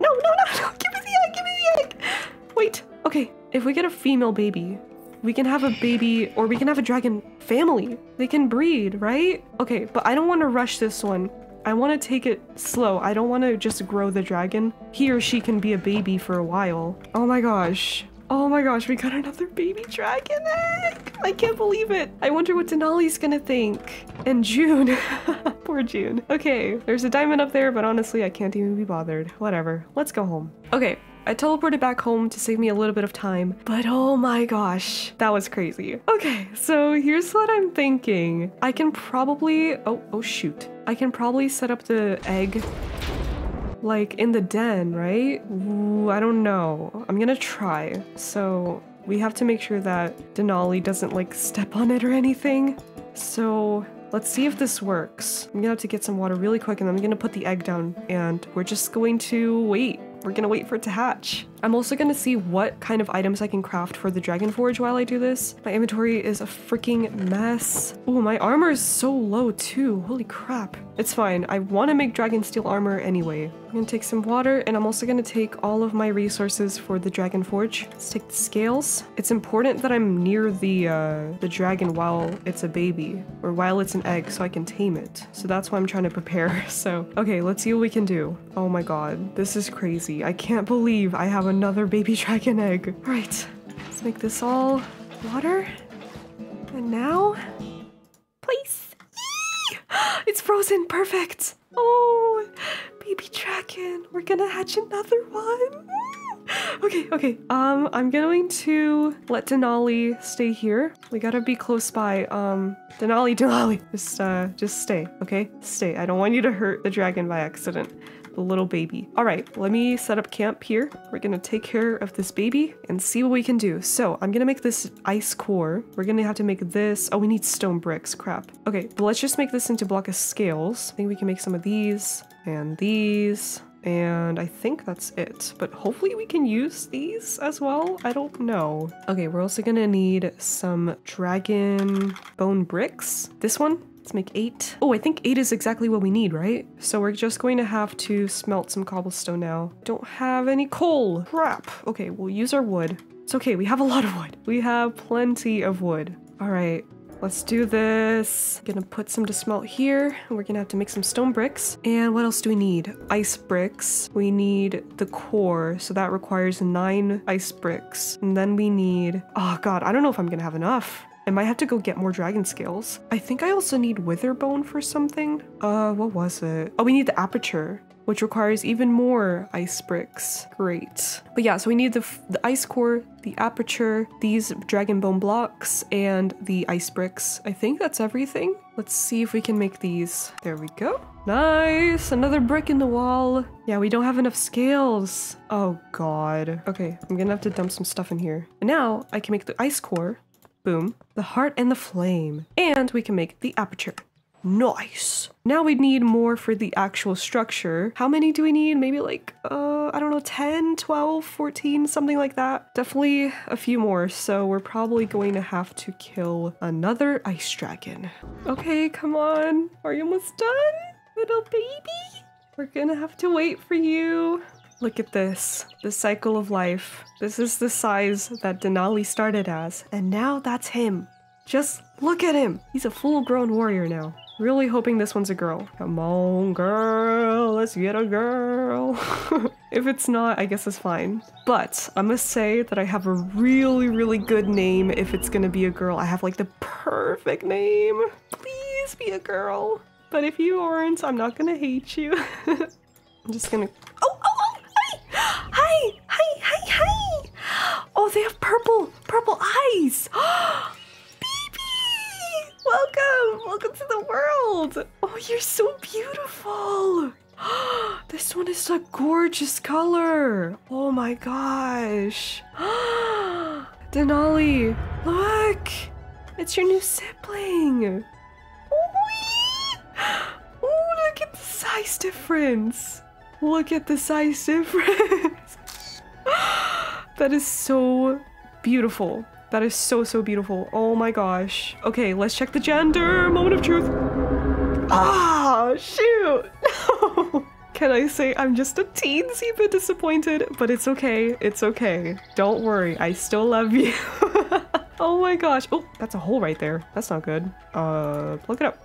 No, no, no, no, give me the egg, give me the egg! Wait, okay, if we get a female baby, we can have a baby, or we can have a dragon family. They can breed, right? Okay, but I don't want to rush this one. I want to take it slow. I don't want to just grow the dragon. He or she can be a baby for a while. Oh my gosh. Oh my gosh, we got another baby dragon egg! I can't believe it! I wonder what Denali's gonna think. And June. Poor June. Okay, there's a diamond up there, but honestly, I can't even be bothered. Whatever. Let's go home. Okay, I teleported back home to save me a little bit of time, but oh my gosh, that was crazy. Okay, so here's what I'm thinking. I can probably... oh, oh shoot. I can probably set up the egg, like, in the den, right? Ooh, I don't know. I'm gonna try. So we have to make sure that Denali doesn't, like, step on it or anything. So... let's see if this works. I'm gonna have to get some water really quick and I'm gonna put the egg down and we're just going to wait. We're gonna wait for it to hatch. I'm also gonna see what kind of items I can craft for the Dragon Forge while I do this. My inventory is a freaking mess. Ooh, my armor is so low too. Holy crap. It's fine. I wanna make Dragon Steel armor anyway. I'm gonna take some water and I'm also gonna take all of my resources for the Dragon Forge. Let's take the scales. It's important that I'm near the uh, the dragon while it's a baby or while it's an egg so I can tame it. So that's why I'm trying to prepare. So, okay, let's see what we can do. Oh my god, this is crazy. I can't believe I have another baby dragon egg. All right, let's make this all water. And now, place. Eee! It's frozen, perfect. Oh. Baby dragon, we're gonna hatch another one. Okay, okay. Um, I'm going to let Denali stay here. We gotta be close by. Um, Denali, Denali, just uh, just stay, okay? Stay. I don't want you to hurt the dragon by accident. The little baby. All right, let me set up camp here. We're gonna take care of this baby and see what we can do. So I'm gonna make this ice core. We're gonna have to make this. Oh, we need stone bricks. Crap. Okay, but let's just make this into block of scales. I think we can make some of these. And these, and I think that's it, but hopefully we can use these as well. I don't know. Okay, we're also gonna need some dragon bone bricks. This one, let's make eight. Oh, I think eight is exactly what we need, right? So we're just going to have to smelt some cobblestone now. Don't have any coal. Crap. Okay, we'll use our wood. It's okay, we have a lot of wood. We have plenty of wood. All right. Let's do this. Gonna put some to smelt here. We're gonna have to make some stone bricks. And what else do we need? Ice bricks. We need the core, so that requires nine ice bricks. And then we need... oh god, I don't know if I'm gonna have enough. I might have to go get more dragon scales. I think I also need wither bone for something. Uh, what was it? Oh, we need the aperture, which requires even more ice bricks. Great. But yeah, so we need the, f the ice core, the aperture, these dragon bone blocks, and the ice bricks. I think that's everything. Let's see if we can make these. There we go. Nice, another brick in the wall. Yeah, we don't have enough scales. Oh god. Okay, I'm gonna have to dump some stuff in here. And now I can make the ice core. Boom. The heart and the flame. And we can make the aperture. Nice. Now we need more for the actual structure. How many do we need? Maybe like, uh, I don't know, ten, twelve, fourteen, something like that. Definitely a few more. So we're probably going to have to kill another ice dragon. Okay, come on. Are you almost done, little baby? We're gonna have to wait for you. Look at this, the cycle of life. This is the size that Denali started as, and now that's him. Just look at him. He's a full-grown warrior now. Really hoping this one's a girl. Come on, girl, let's get a girl. If it's not, I guess it's fine. But I must say that I have a really, really good name if it's gonna be a girl. I have like the perfect name. Please be a girl. But if you aren't, I'm not gonna hate you. I'm just gonna... Oh, oh, oh, hi! Hi, hi, hi, hi! Oh, they have purple, purple eyes! Welcome! Welcome to the world! Oh, you're so beautiful! This one is a gorgeous color! Oh my gosh! Denali, look! It's your new sibling! Oh, look at the size difference! Look at the size difference! That is so beautiful. That is so, so beautiful. Oh my gosh. Okay, let's check the gender. Moment of truth. Ah, shoot. No. Can I say I'm just a teensy bit disappointed, but it's okay. It's okay. Don't worry. I still love you. Oh my gosh. Oh, that's a hole right there. That's not good. Uh, plug it up.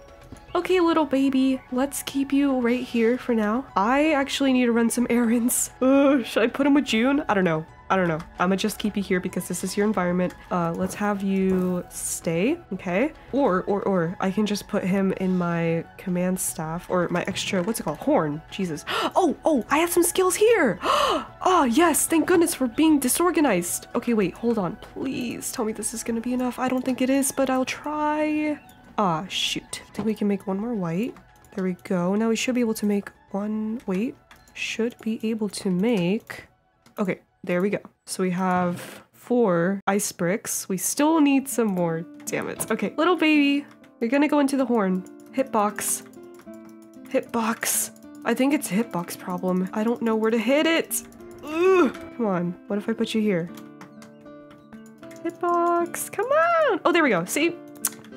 Okay, little baby, let's keep you right here for now. I actually need to run some errands. Uh, should I put him with June? I don't know. I don't know. I'm gonna just keep you here because this is your environment. Uh, let's have you stay, okay? Or, or, or, I can just put him in my command staff or my extra, what's it called? Horn. Jesus. Oh, oh, I have some skills here. Oh, yes. Thank goodness for being disorganized. Okay, wait, hold on. Please tell me this is gonna be enough. I don't think it is, but I'll try. Ah, shoot. I think we can make one more white. There we go. Now we should be able to make one, wait, should be able to make, okay. There we go. So we have four ice bricks. We still need some more. Damn it. Okay, little baby, you're gonna go into the horn. Hitbox. Hitbox. I think it's a hitbox problem. I don't know where to hit it. Ugh. Come on. What if I put you here? Hitbox. Come on. Oh, there we go. See?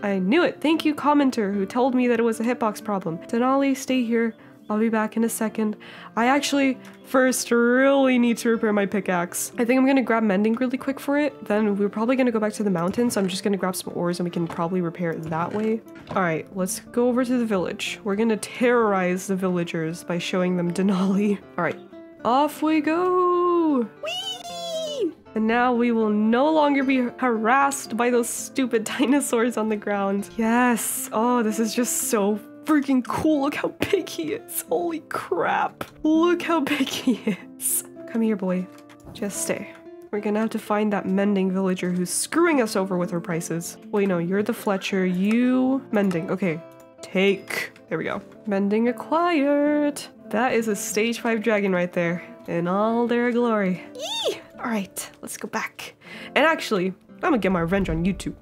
I knew it. Thank you, commenter, who told me that it was a hitbox problem. Denali, stay here. I'll be back in a second. I actually first really need to repair my pickaxe. I think I'm gonna grab mending really quick for it. Then we're probably gonna go back to the mountain, so I'm just gonna grab some ores and we can probably repair it that way. All right, let's go over to the village. We're gonna terrorize the villagers by showing them Denali. All right, off we go. Whee! And now we will no longer be harassed by those stupid dinosaurs on the ground. Yes, oh, this is just so freaking cool. Look how big he is. Holy crap. Look how big he is. Come here, boy. Just stay. We're gonna have to find that mending villager who's screwing us over with her prices. Wait, no, you're the Fletcher. You... Mending. Okay. Take. There we go. Mending acquired. That is a stage five dragon right there. In all their glory. Yee! All right. Let's go back. And actually, I'm gonna get my revenge on YouTube.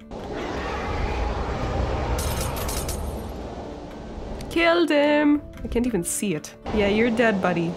Killed him. I can't even see it. Yeah, you're dead, buddy.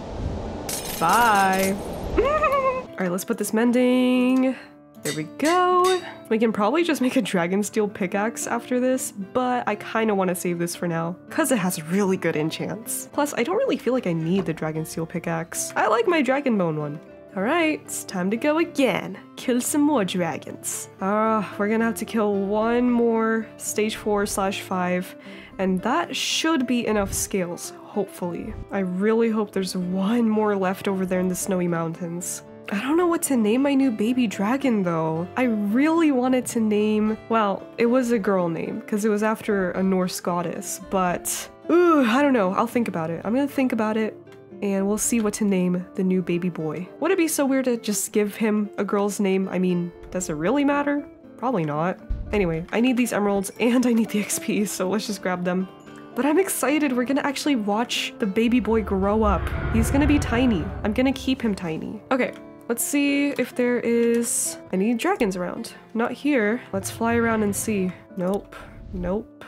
Bye. All right, let's put this mending. There we go. We can probably just make a dragon steel pickaxe after this, but I kind of want to save this for now because it has really good enchants. Plus, I don't really feel like I need the dragon steel pickaxe. I like my dragon bone one. All right, it's time to go again. Kill some more dragons. Uh, we're gonna have to kill one more stage four slash five, and that should be enough scales, hopefully. I really hope there's one more left over there in the snowy mountains. I don't know what to name my new baby dragon though. I really wanted to name, well, it was a girl name because it was after a Norse goddess, but ooh, I don't know, I'll think about it. I'm gonna think about it. And we'll see what to name the new baby boy. Would it be so weird to just give him a girl's name? I mean, does it really matter? Probably not. Anyway, I need these emeralds and I need the X P, so let's just grab them. But I'm excited, we're gonna actually watch the baby boy grow up. He's gonna be tiny. I'm gonna keep him tiny. Okay, let's see if there is any dragons around. Not here. Let's fly around and see. Nope, nope.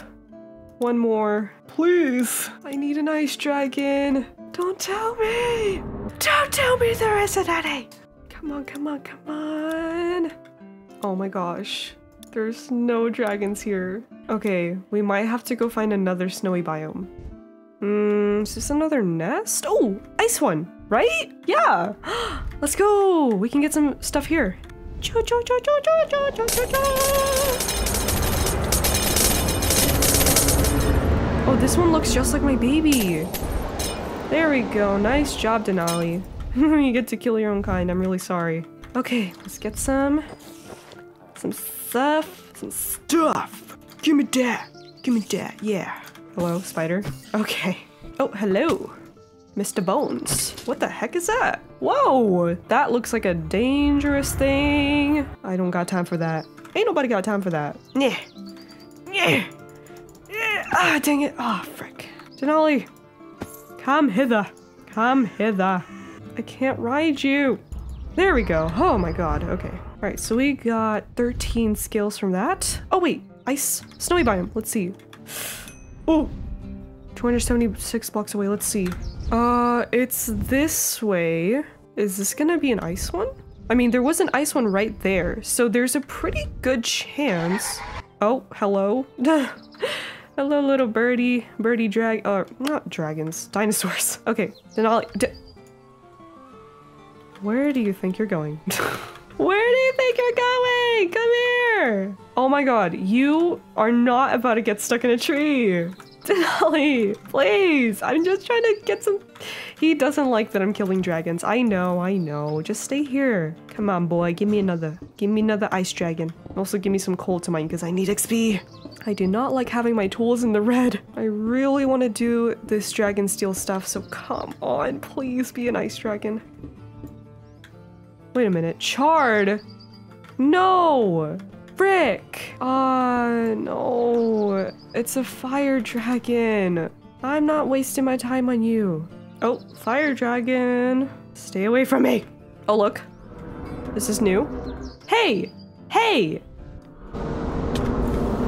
One more. Please, I need an ice dragon. Don't tell me! Don't tell me there isn't any! Come on, come on, come on! Oh my gosh. There's no dragons here. Okay, we might have to go find another snowy biome. Hmm, is this another nest? Oh, ice one! right? Yeah. Let's go. We can get some stuff here. Cho cho cho cho cho cho cho cho cho. Oh, this one looks just like my baby. There we go. Nice job, Denali. You get to kill your own kind. I'm really sorry. Okay, let's get some some stuff. Some stuff. Give me that. Give me that. Yeah. Hello, spider. Okay. Oh, hello. Mister Bones. What the heck is that? Whoa! That looks like a dangerous thing. I don't got time for that. Ain't nobody got time for that. Yeah. Yeah. Yeah. Ah, dang it. Ah, oh, frick. Denali. Come hither. Come hither. I can't ride you. There we go. Oh my god. Okay. All right, so we got thirteen skills from that. Oh wait. Ice. Snowy biome. Let's see. Oh. two hundred seventy-six blocks away. Let's see. Uh, it's this way. Is this gonna be an ice one? I mean, there was an ice one right there, so there's a pretty good chance. Oh, hello. Hello, little birdie. Birdie drag- uh, not dragons. Dinosaurs. Okay. Denali- De- Where do you think you're going? Where do you think you're going? Come here! Oh my god, you are not about to get stuck in a tree! Denali, please! I'm just trying to get some... He doesn't like that I'm killing dragons. I know, I know. Just stay here. Come on, boy. Give me another. Give me another ice dragon. Also, give me some coal to mine because I need X P. I do not like having my tools in the red. I really want to do this dragon steel stuff, so come on. Please be an ice dragon. Wait a minute. Chard! No! Frick! Uh, no. It's a fire dragon. I'm not wasting my time on you. Oh, fire dragon. Stay away from me. Oh, look. This is new. Hey! Hey!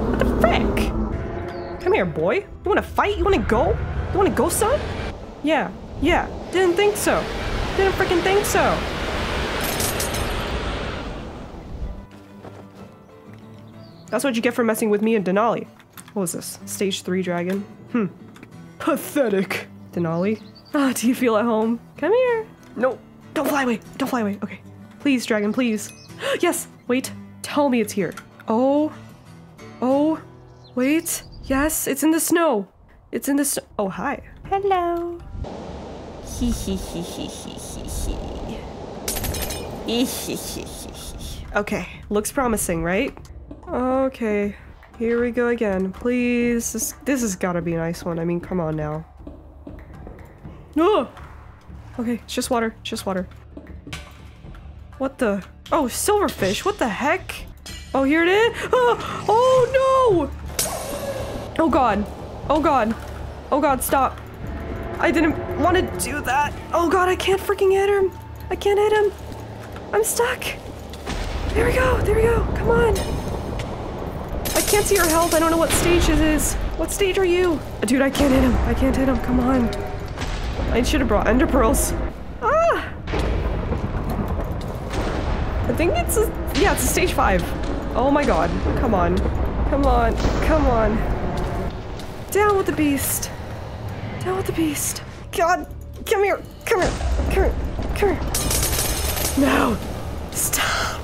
What the frick? Come here, boy. You wanna fight? You wanna go? You wanna go, son? Yeah. Yeah. Didn't think so. Didn't freaking think so. That's what you get for messing with me and Denali. What was this? Stage three dragon? Hmm. Pathetic. Denali? Ah, oh, do you feel at home? Come here. No. Don't fly away. Don't fly away. Okay. Please, dragon, please. Yes. Wait. Tell me it's here. Oh. Oh. Wait. Yes. It's in the snow. It's in the snow. Oh, hi. Hello. Hee hee hee hee hee hee hee. Okay. Looks promising, right? Okay, here we go again. Please, this, this has got to be a nice one. I mean, come on now. No. Oh! Okay, it's just water. It's just water. What the? Oh, silverfish. What the heck? Oh, here it is. Oh, oh no! Oh god. Oh god. Oh god, stop. I didn't want to do that. Oh god, I can't freaking hit him. I can't hit him. I'm stuck. There we go. There we go. Come on. I can't see your health. I don't know what stage it is. What stage are you? Dude, I can't hit him. I can't hit him. Come on. I should have brought ender pearls. Ah! I think it's a, yeah, it's a stage five. Oh my god. Come on. Come on. Come on. Down with the beast. Down with the beast. God. Come here. Come here. Come here. Come here. No. Stop.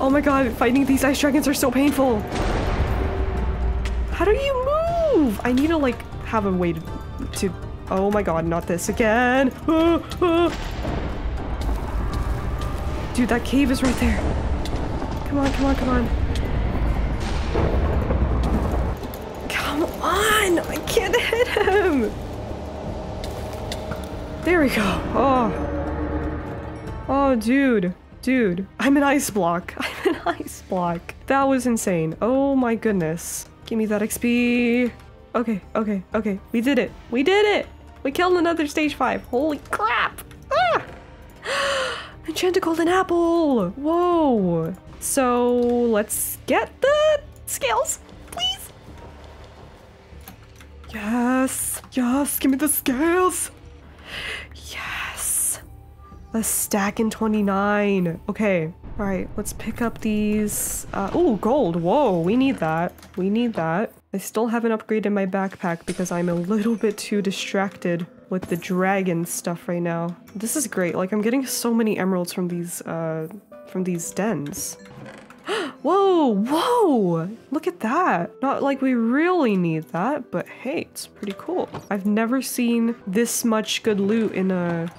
Oh my god. Fighting these ice dragons are so painful. How do you move? I need to like have a way to, to oh my god, not this again. Ah, ah. Dude, that cave is right there. Come on, come on, come on. Come on, I can't hit him. There we go. Oh, oh dude, dude, I'm an ice block. I'm an ice block. That was insane. Oh my goodness. Give me that X P. Okay, okay, okay. We did it. We did it. We killed another stage five. Holy crap. Ah! Enchanted golden apple. Whoa. So let's get the scales, please. Yes. Yes. Give me the scales. Yes. A stack in twenty-nine. Okay. All right, let's pick up these. Uh, oh, gold. Whoa, we need that. We need that. I still haven't upgraded my backpack because I'm a little bit too distracted with the dragon stuff right now. This is great. Like, I'm getting so many emeralds from these, uh, from these dens. Whoa, whoa! Look at that! Not like we really need that, but hey, it's pretty cool. I've never seen this much good loot in a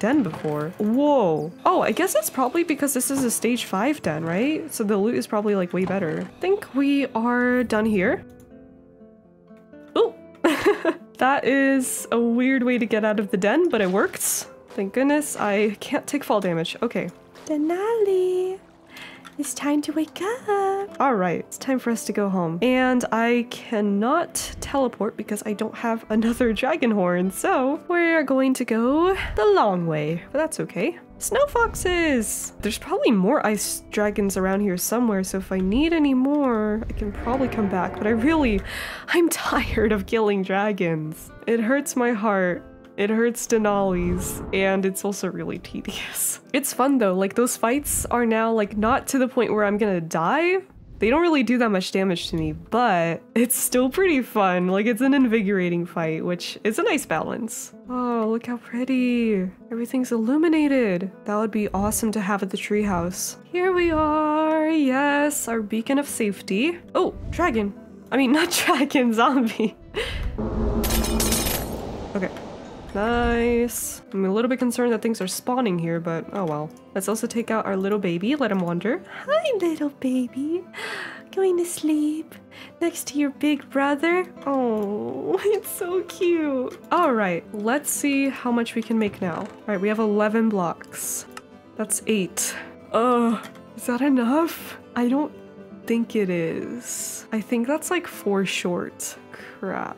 den before. Whoa! Oh, I guess it's probably because this is a stage five den, right? So the loot is probably like way better. I think we are done here. Oh! That is a weird way to get out of the den, but it worked. Thank goodness I can't take fall damage. Okay. Denali! It's time to wake up. All right, it's time for us to go home. And I cannot teleport because I don't have another dragon horn. So we're going to go the long way, but that's okay. Snow foxes! There's probably more ice dragons around here somewhere, so if I need any more, I can probably come back. But I really, I'm tired of killing dragons. It hurts my heart. It hurts Denali's, and it's also really tedious. It's fun though, like those fights are now like not to the point where I'm gonna die. They don't really do that much damage to me, but it's still pretty fun. Like, it's an invigorating fight, which is a nice balance. Oh, look how pretty. Everything's illuminated. That would be awesome to have at the treehouse. Here we are, yes, our beacon of safety. Oh, dragon. I mean, not dragon, zombie. Okay. Nice. I'm a little bit concerned that things are spawning here, but oh well. Let's also take out our little baby, let him wander. Hi, little baby. Going to sleep next to your big brother. Oh, it's so cute. All right, let's see how much we can make now. All right, we have eleven blocks. That's eight. Oh, is that enough? I don't think it is. I think that's like four short. Crap.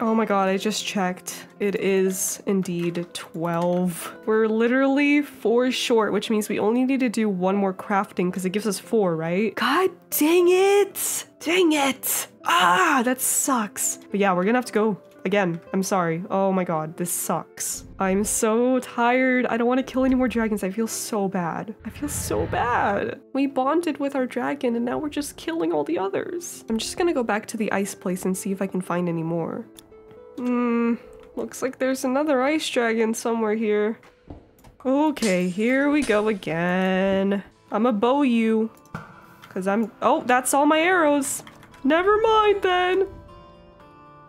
Oh my god, I just checked. It is indeed twelve. We're literally four short, which means we only need to do one more crafting because it gives us four, right? God dang it! Dang it! Ah, that sucks. But yeah, we're gonna have to go again. I'm sorry. Oh my god, this sucks. I'm so tired. I don't want to kill any more dragons. I feel so bad. I feel so bad. We bonded with our dragon and now we're just killing all the others. I'm just gonna go back to the ice place and see if I can find any more. Hmm, looks like there's another ice dragon somewhere here. Okay, here we go again. I'ma bow you. Cause I'm- oh, that's all my arrows! Never mind then!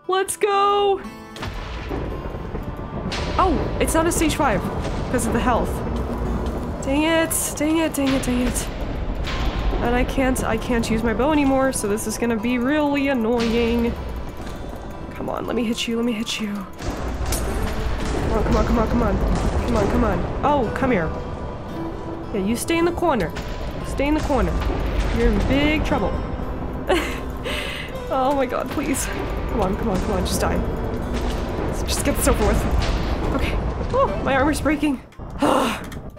Let's go! Oh, it's not a stage five because of the health. Dang it, dang it, dang it, dang it. And I can't- I can't use my bow anymore, so this is gonna be really annoying. Come on, let me hit you, let me hit you. Come on, come on, come on, come on. Come on, come on. Oh, come here. Yeah, you stay in the corner. Stay in the corner. You're in big trouble. Oh my god, please. Come on, come on, come on, just die. Let's just get this over with. Okay. Oh, my armor's breaking.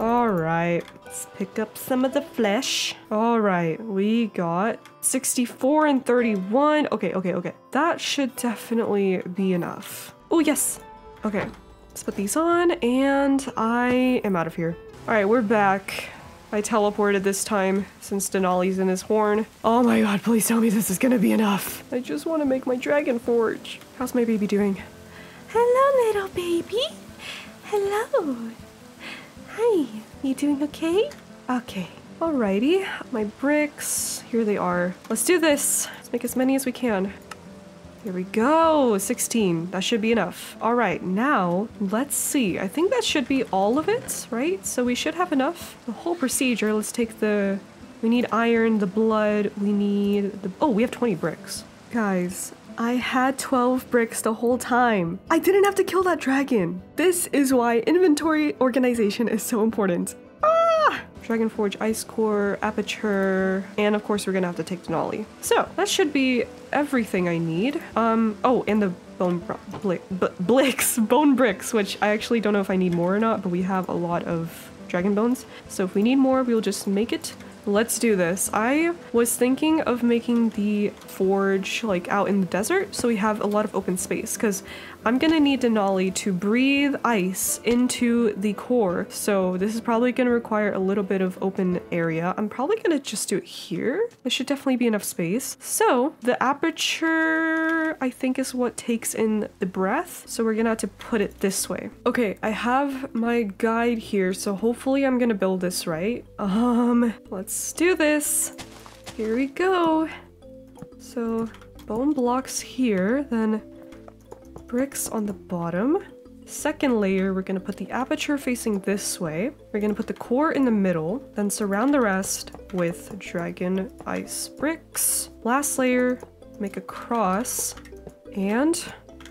Alright, let's pick up some of the flesh. Alright, we got sixty-four and thirty-one. Okay, okay, okay. That should definitely be enough. Oh, yes. Okay, let's put these on and I am out of here. All right, we're back. I teleported this time since Denali's in his horn. Oh my god, please tell me this is gonna be enough. I just want to make my dragon forge. How's my baby doing? Hello, little baby. Hello. Hi. You doing okay? Okay. Alrighty, my bricks, here they are. Let's do this. Let's make as many as we can. Here we go, sixteen, that should be enough. All right, now let's see. I think that should be all of it, right? So we should have enough. The whole procedure, let's take the, we need iron, the blood, we need the, oh, we have twenty bricks. Guys, I had twelve bricks the whole time. I didn't have to kill that dragon. This is why inventory organization is so important. Dragon Forge, Ice Core, Aperture, and of course we're gonna have to take Denali. So that should be everything I need. Um, oh, and the bone bl bl bricks, bone bricks, which I actually don't know if I need more or not, but we have a lot of dragon bones. So if we need more, we'll just make it. Let's do this. I was thinking of making the forge like out in the desert, so we have a lot of open space, because I'm gonna need Denali to breathe ice into the core, so this is probably gonna require a little bit of open area. I'm probably gonna just do it here. There should definitely be enough space. So the aperture, I think, is what takes in the breath, so we're gonna have to put it this way. Okay, I have my guide here, so hopefully I'm gonna build this right. Um, let's do this. Here we go. So bone blocks here, then bricks on the bottom. Second layer, we're gonna put the aperture facing this way. We're gonna put the core in the middle, then surround the rest with dragon ice bricks. Last layer, make a cross and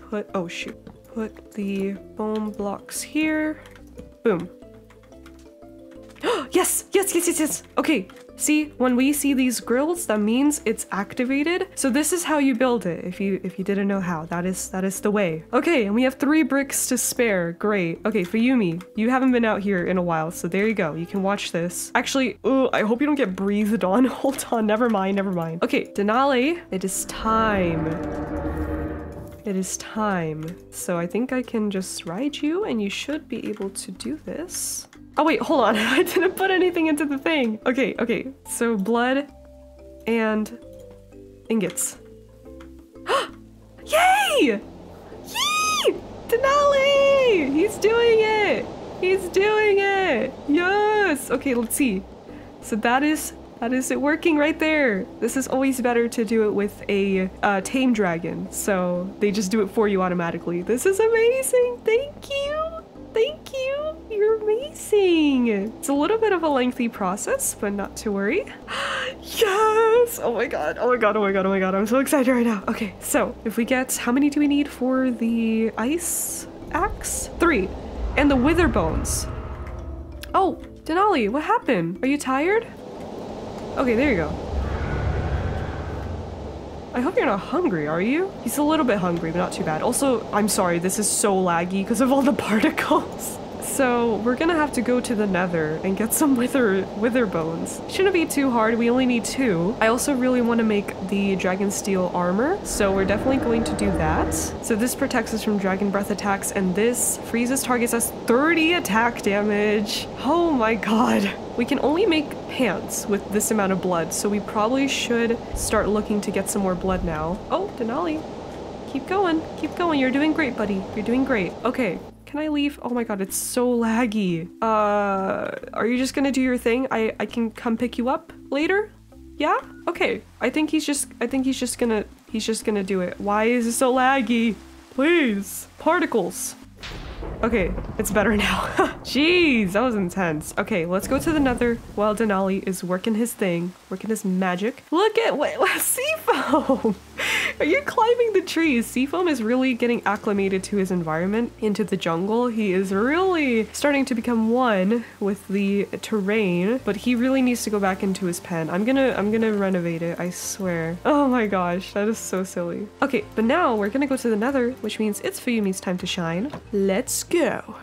put, oh shoot, put the bone blocks here. Boom. Yes, yes, yes, yes, yes. Okay. See, when we see these grills, that means it's activated. So this is how you build it. If you if you didn't know how, that is that is the way. Okay, and we have three bricks to spare. Great. Okay, Fuyumi, you haven't been out here in a while, so there you go. You can watch this. Actually, ooh, I hope you don't get breathed on. Hold on. Never mind. Never mind. Okay, Denali, it is time. It is time. So I think I can just ride you and you should be able to do this. Oh wait, hold on. I didn't put anything into the thing. Okay, okay. So blood and ingots. Yay! Yee! Denali! He's doing it! He's doing it! Yes! Okay, let's see. So that is That is it working right there. This is always better to do it with a uh, tame dragon, so they just do it for you automatically. This is amazing. Thank you. Thank you. You're amazing. It's a little bit of a lengthy process, but not to worry. Yes. Oh my god. Oh my god. Oh my god. Oh my god. I'm so excited right now. Okay, so if we get, how many do we need for the ice axe? Three. And the wither bones. Oh, Denali, what happened? Are you tired? Okay, there you go. I hope you're not hungry, are you? He's a little bit hungry, but not too bad. Also, I'm sorry, this is so laggy because of all the particles. So we're gonna have to go to the nether and get some wither, wither bones. Shouldn't be too hard, we only need two. I also really want to make the dragon steel armor, so we're definitely going to do that. So this protects us from dragon breath attacks, and this freezes targets us thirty attack damage. Oh my god. We can only make pants with this amount of blood, so we probably should start looking to get some more blood now. Oh, Denali, keep going, keep going. You're doing great, buddy. You're doing great. Okay, can I leave? Oh my god, it's so laggy. Uh, are you just gonna do your thing? I, I can come pick you up later? Yeah? Okay, I think he's just, I think he's just gonna, he's just gonna do it. Why is it so laggy? Please, particles. Okay, it's better now. Jeez, that was intense. Okay, let's go to the nether while Denali is working his thing, working his magic. Look at what, what Seafoam! Are you climbing the trees? Seafoam is really getting acclimated to his environment, into the jungle. He is really starting to become one with the terrain, but he really needs to go back into his pen. I'm gonna, I'm gonna renovate it, I swear. Oh my gosh, that is so silly. Okay, but now we're gonna go to the nether, which means it's Fuyumi's time to shine. Let's go.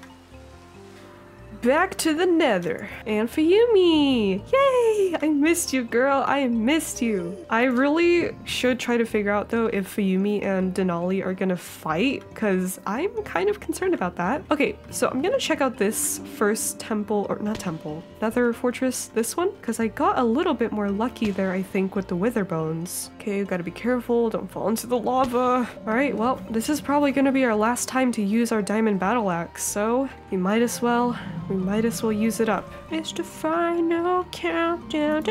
Back to the nether. And Fuyumi! Yay! I missed you, girl. I missed you. I really should try to figure out, though, if Fuyumi and Denali are gonna fight, because I'm kind of concerned about that. Okay, so I'm gonna check out this first temple, or not temple, nether fortress, this one, because I got a little bit more lucky there, I think, with the wither bones. Okay, you gotta be careful. Don't fall into the lava. All right, well, this is probably gonna be our last time to use our diamond battle axe, so we might as well... We might as well use it up. It's the final countdown.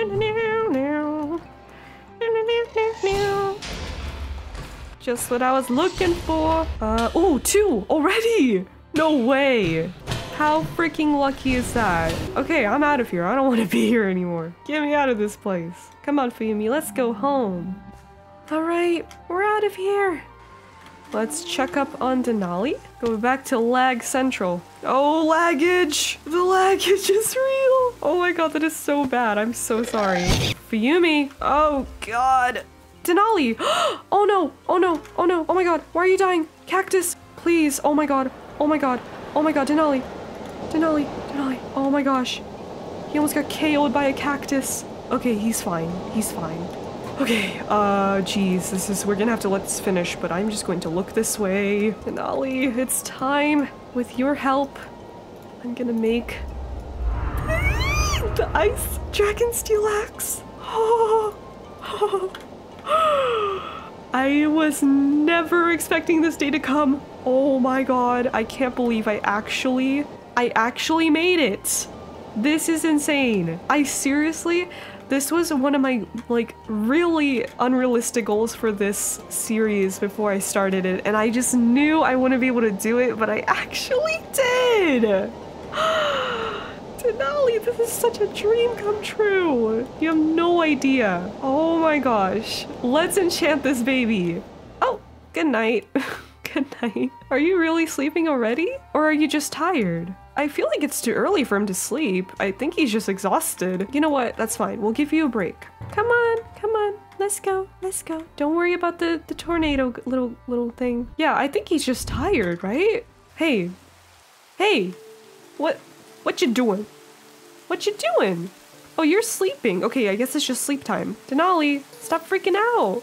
Just what I was looking for. Uh, oh, two already. No way. How freaking lucky is that? Okay, I'm out of here. I don't want to be here anymore. Get me out of this place. Come on, Fuyumi. Let's go home. All right, we're out of here. Let's check up on Denali. Go back to Lag Central. Oh, laggage! The laggage is real! Oh my god, that is so bad. I'm so sorry. Fuyumi! Oh god! Denali! Oh no! Oh no! Oh no! Oh my god! Why are you dying? Cactus! Please! Oh my god! Oh my god! Oh my god! Denali! Denali! Denali! Oh my gosh! He almost got K O'd by a cactus! Okay, he's fine. He's fine. Okay, uh, geez, this is, we're gonna have to let this finish, but I'm just going to look this way. Denali, it's time. With your help, I'm gonna make the ice dragon steel axe. Oh, oh, oh. I was never expecting this day to come. Oh my god, I can't believe I actually, I actually made it. This is insane. I seriously... This was one of my, like, really unrealistic goals for this series before I started it, and I just knew I wouldn't be able to do it, but I actually did! Denali, this is such a dream come true! You have no idea. Oh my gosh. Let's enchant this baby. Oh, good night. Good night. Are you really sleeping already? Or are you just tired? I feel like it's too early for him to sleep. I think he's just exhausted. You know what? That's fine. We'll give you a break. Come on. Come on. Let's go. Let's go. Don't worry about the, the tornado little little thing. Yeah, I think he's just tired, right? Hey. Hey. What? What you doing? What you doing? Oh, you're sleeping. Okay, I guess it's just sleep time. Denali, stop freaking out.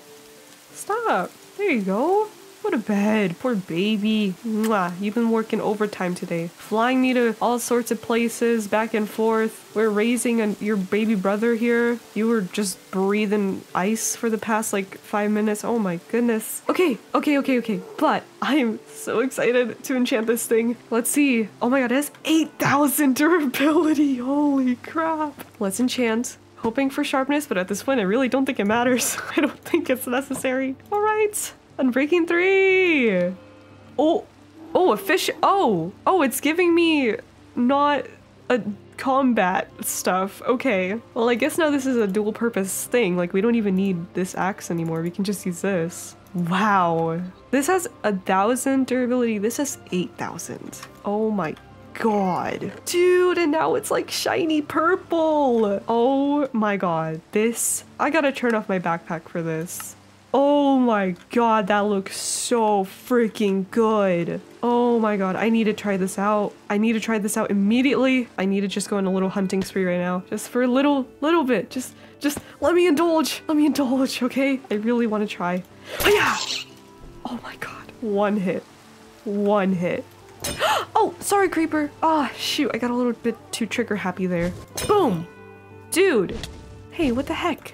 Stop. There you go. Go to bed, poor baby. Mwah. You've been working overtime today, flying me to all sorts of places, back and forth. We're raising an, your baby brother here. You were just breathing ice for the past like five minutes. Oh my goodness. Okay, okay, okay, okay. But I am so excited to enchant this thing. Let's see. Oh my god, it has eight thousand durability. Holy crap. Let's enchant. Hoping for sharpness, but at this point, I really don't think it matters. I don't think it's necessary. All right. Unbreaking three! Oh! Oh, a fish! Oh! Oh, it's giving me not a combat stuff. Okay. Well, I guess now this is a dual-purpose thing. Like, we don't even need this axe anymore. We can just use this. Wow. This has a thousand durability. This has eight thousand. Oh my god. Dude, and now it's like shiny purple! Oh my god. This... I gotta turn off my backpack for this. Oh my god, that looks so freaking good. Oh my god, I need to try this out. I need to try this out immediately. I need to just go on a little hunting spree right now. Just for a little, little bit. Just, just let me indulge. Let me indulge, okay? I really want to try. Oh yeah! Oh my god, one hit. One hit. Oh, sorry, creeper. Ah, oh, shoot, I got a little bit too trigger happy there. Boom! Dude! Hey, what the heck?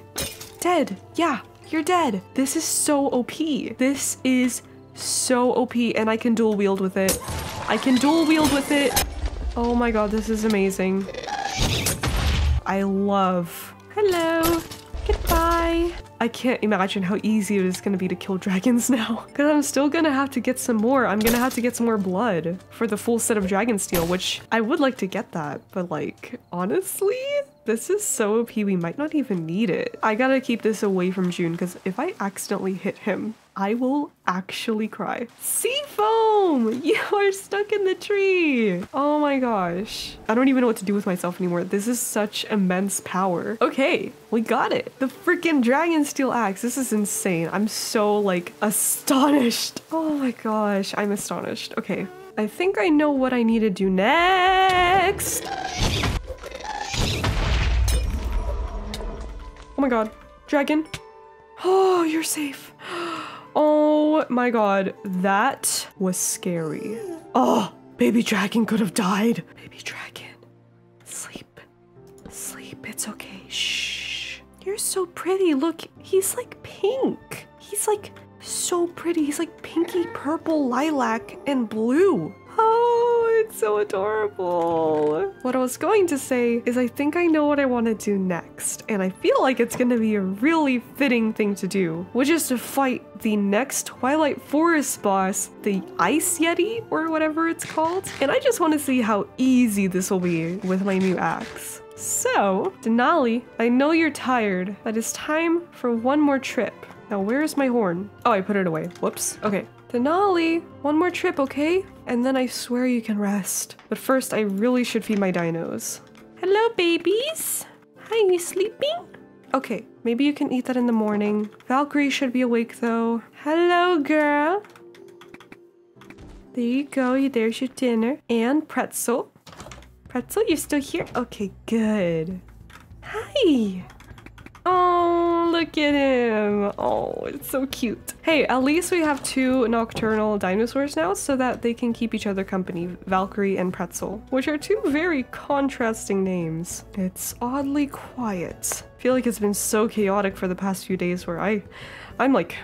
Dead, yeah. You're dead. This is so O P. This is so O P, and I can dual wield with it. I can dual wield with it. Oh my god, this is amazing. I love. Hello. Goodbye. I can't imagine how easy it is going to be to kill dragons now. Because I'm still going to have to get some more. I'm going to have to get some more blood for the full set of dragon steel, which I would like to get that. But like, honestly... This is so O P, we might not even need it. I gotta keep this away from June, because if I accidentally hit him, I will actually cry. Seafoam! You are stuck in the tree! Oh my gosh. I don't even know what to do with myself anymore. This is such immense power. Okay, we got it. The freaking dragon steel axe. This is insane. I'm so, like, astonished. Oh my gosh, I'm astonished. Okay, I think I know what I need to do next. Oh my god, dragon. Oh, you're safe. Oh my god, that was scary. Oh, baby dragon could have died. Baby dragon, sleep, sleep, it's okay. Shh, you're so pretty. Look, he's like pink. He's like so pretty. He's like pinky purple, lilac, and blue. Oh, it's so adorable. What I was going to say is I think I know what I want to do next, and I feel like it's going to be a really fitting thing to do, which is to fight the next Twilight Forest boss, the Ice Yeti, or whatever it's called. And I just want to see how easy this will be with my new axe. So, Denali, I know you're tired, but it's time for one more trip. Now, where is my horn? Oh, I put it away. Whoops. Okay. Denali, one more trip, okay? And then I swear you can rest. But first, I really should feed my dinos. Hello, babies. Hi, you sleeping? Okay, maybe you can eat that in the morning. Valkyrie should be awake, though. Hello, girl. There you go. There's your dinner. And Pretzel. Pretzel, you're still here? Okay, good. Hi. Oh. Oh, look at him. Oh, it's so cute. Hey, at least we have two nocturnal dinosaurs now so that they can keep each other company, Valkyrie and Pretzel, which are two very contrasting names. It's oddly quiet. I feel like it's been so chaotic for the past few days where I, I'm like,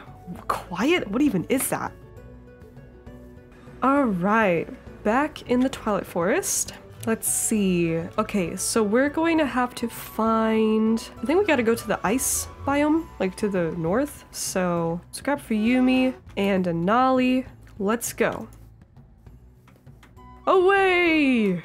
quiet? What even is that? All right, back in the Twilight Forest. Let's see. Okay, so we're going to have to find... I think we gotta go to the ice biome, like to the north. So, so grab Fuyumi and Denali. Let's go. Away!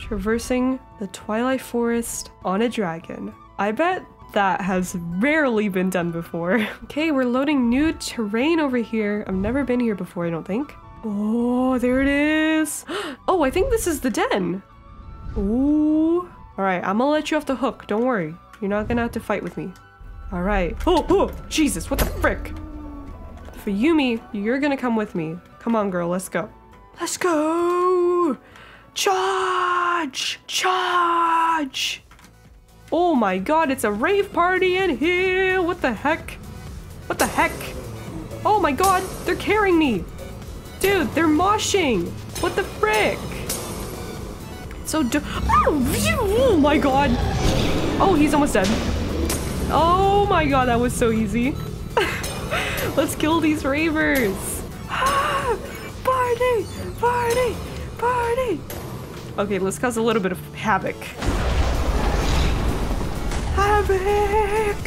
Traversing the Twilight Forest on a dragon. I bet that has rarely been done before. Okay, we're loading new terrain over here. I've never been here before, I don't think. Oh, there it is. Oh, I think this is the den. Ooh. All right, I'm gonna let you off the hook. Don't worry. You're not gonna have to fight with me. All right. Oh, oh, Jesus, what the frick? Fuyumi, you're gonna come with me. Come on, girl, let's go. Let's go. Charge, charge. Oh my God, it's a rave party in here. What the heck? What the heck? Oh my God, they're carrying me. Dude, they're moshing! What the frick? So do- oh, oh my God! Oh, he's almost dead. Oh my God, that was so easy. Let's kill these ravers! Party! Party! Party! Okay, let's cause a little bit of havoc. Havoc!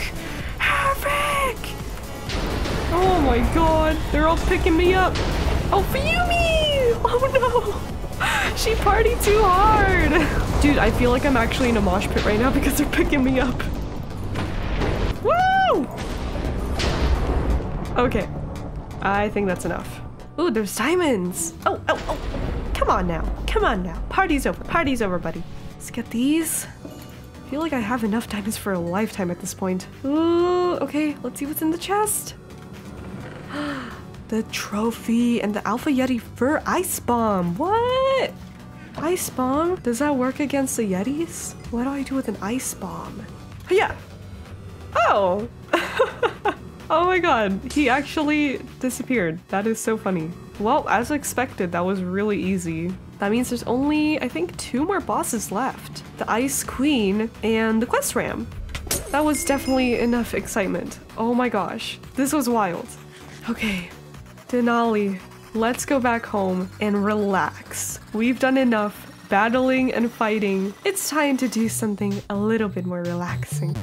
Havoc! Oh my God, they're all picking me up! Oh, Fuyumi! Oh no! She partied too hard! Dude, I feel like I'm actually in a mosh pit right now because they're picking me up. Woo! Okay. I think that's enough. Ooh, there's diamonds! Oh, oh, oh! Come on now. Come on now. Party's over. Party's over, buddy. Let's get these. I feel like I have enough diamonds for a lifetime at this point. Ooh, okay. Let's see what's in the chest. The trophy and the Alpha Yeti fur ice bomb. What? Ice bomb? Does that work against the Yetis? What do I do with an ice bomb? Yeah. Oh. Oh my God. He actually disappeared. That is so funny. Well, as expected, that was really easy. That means there's only, I think, two more bosses left. The Ice Queen and the Quest Ram. That was definitely enough excitement. Oh my gosh. This was wild. Okay. Denali, let's go back home and relax. We've done enough battling and fighting. It's time to do something a little bit more relaxing.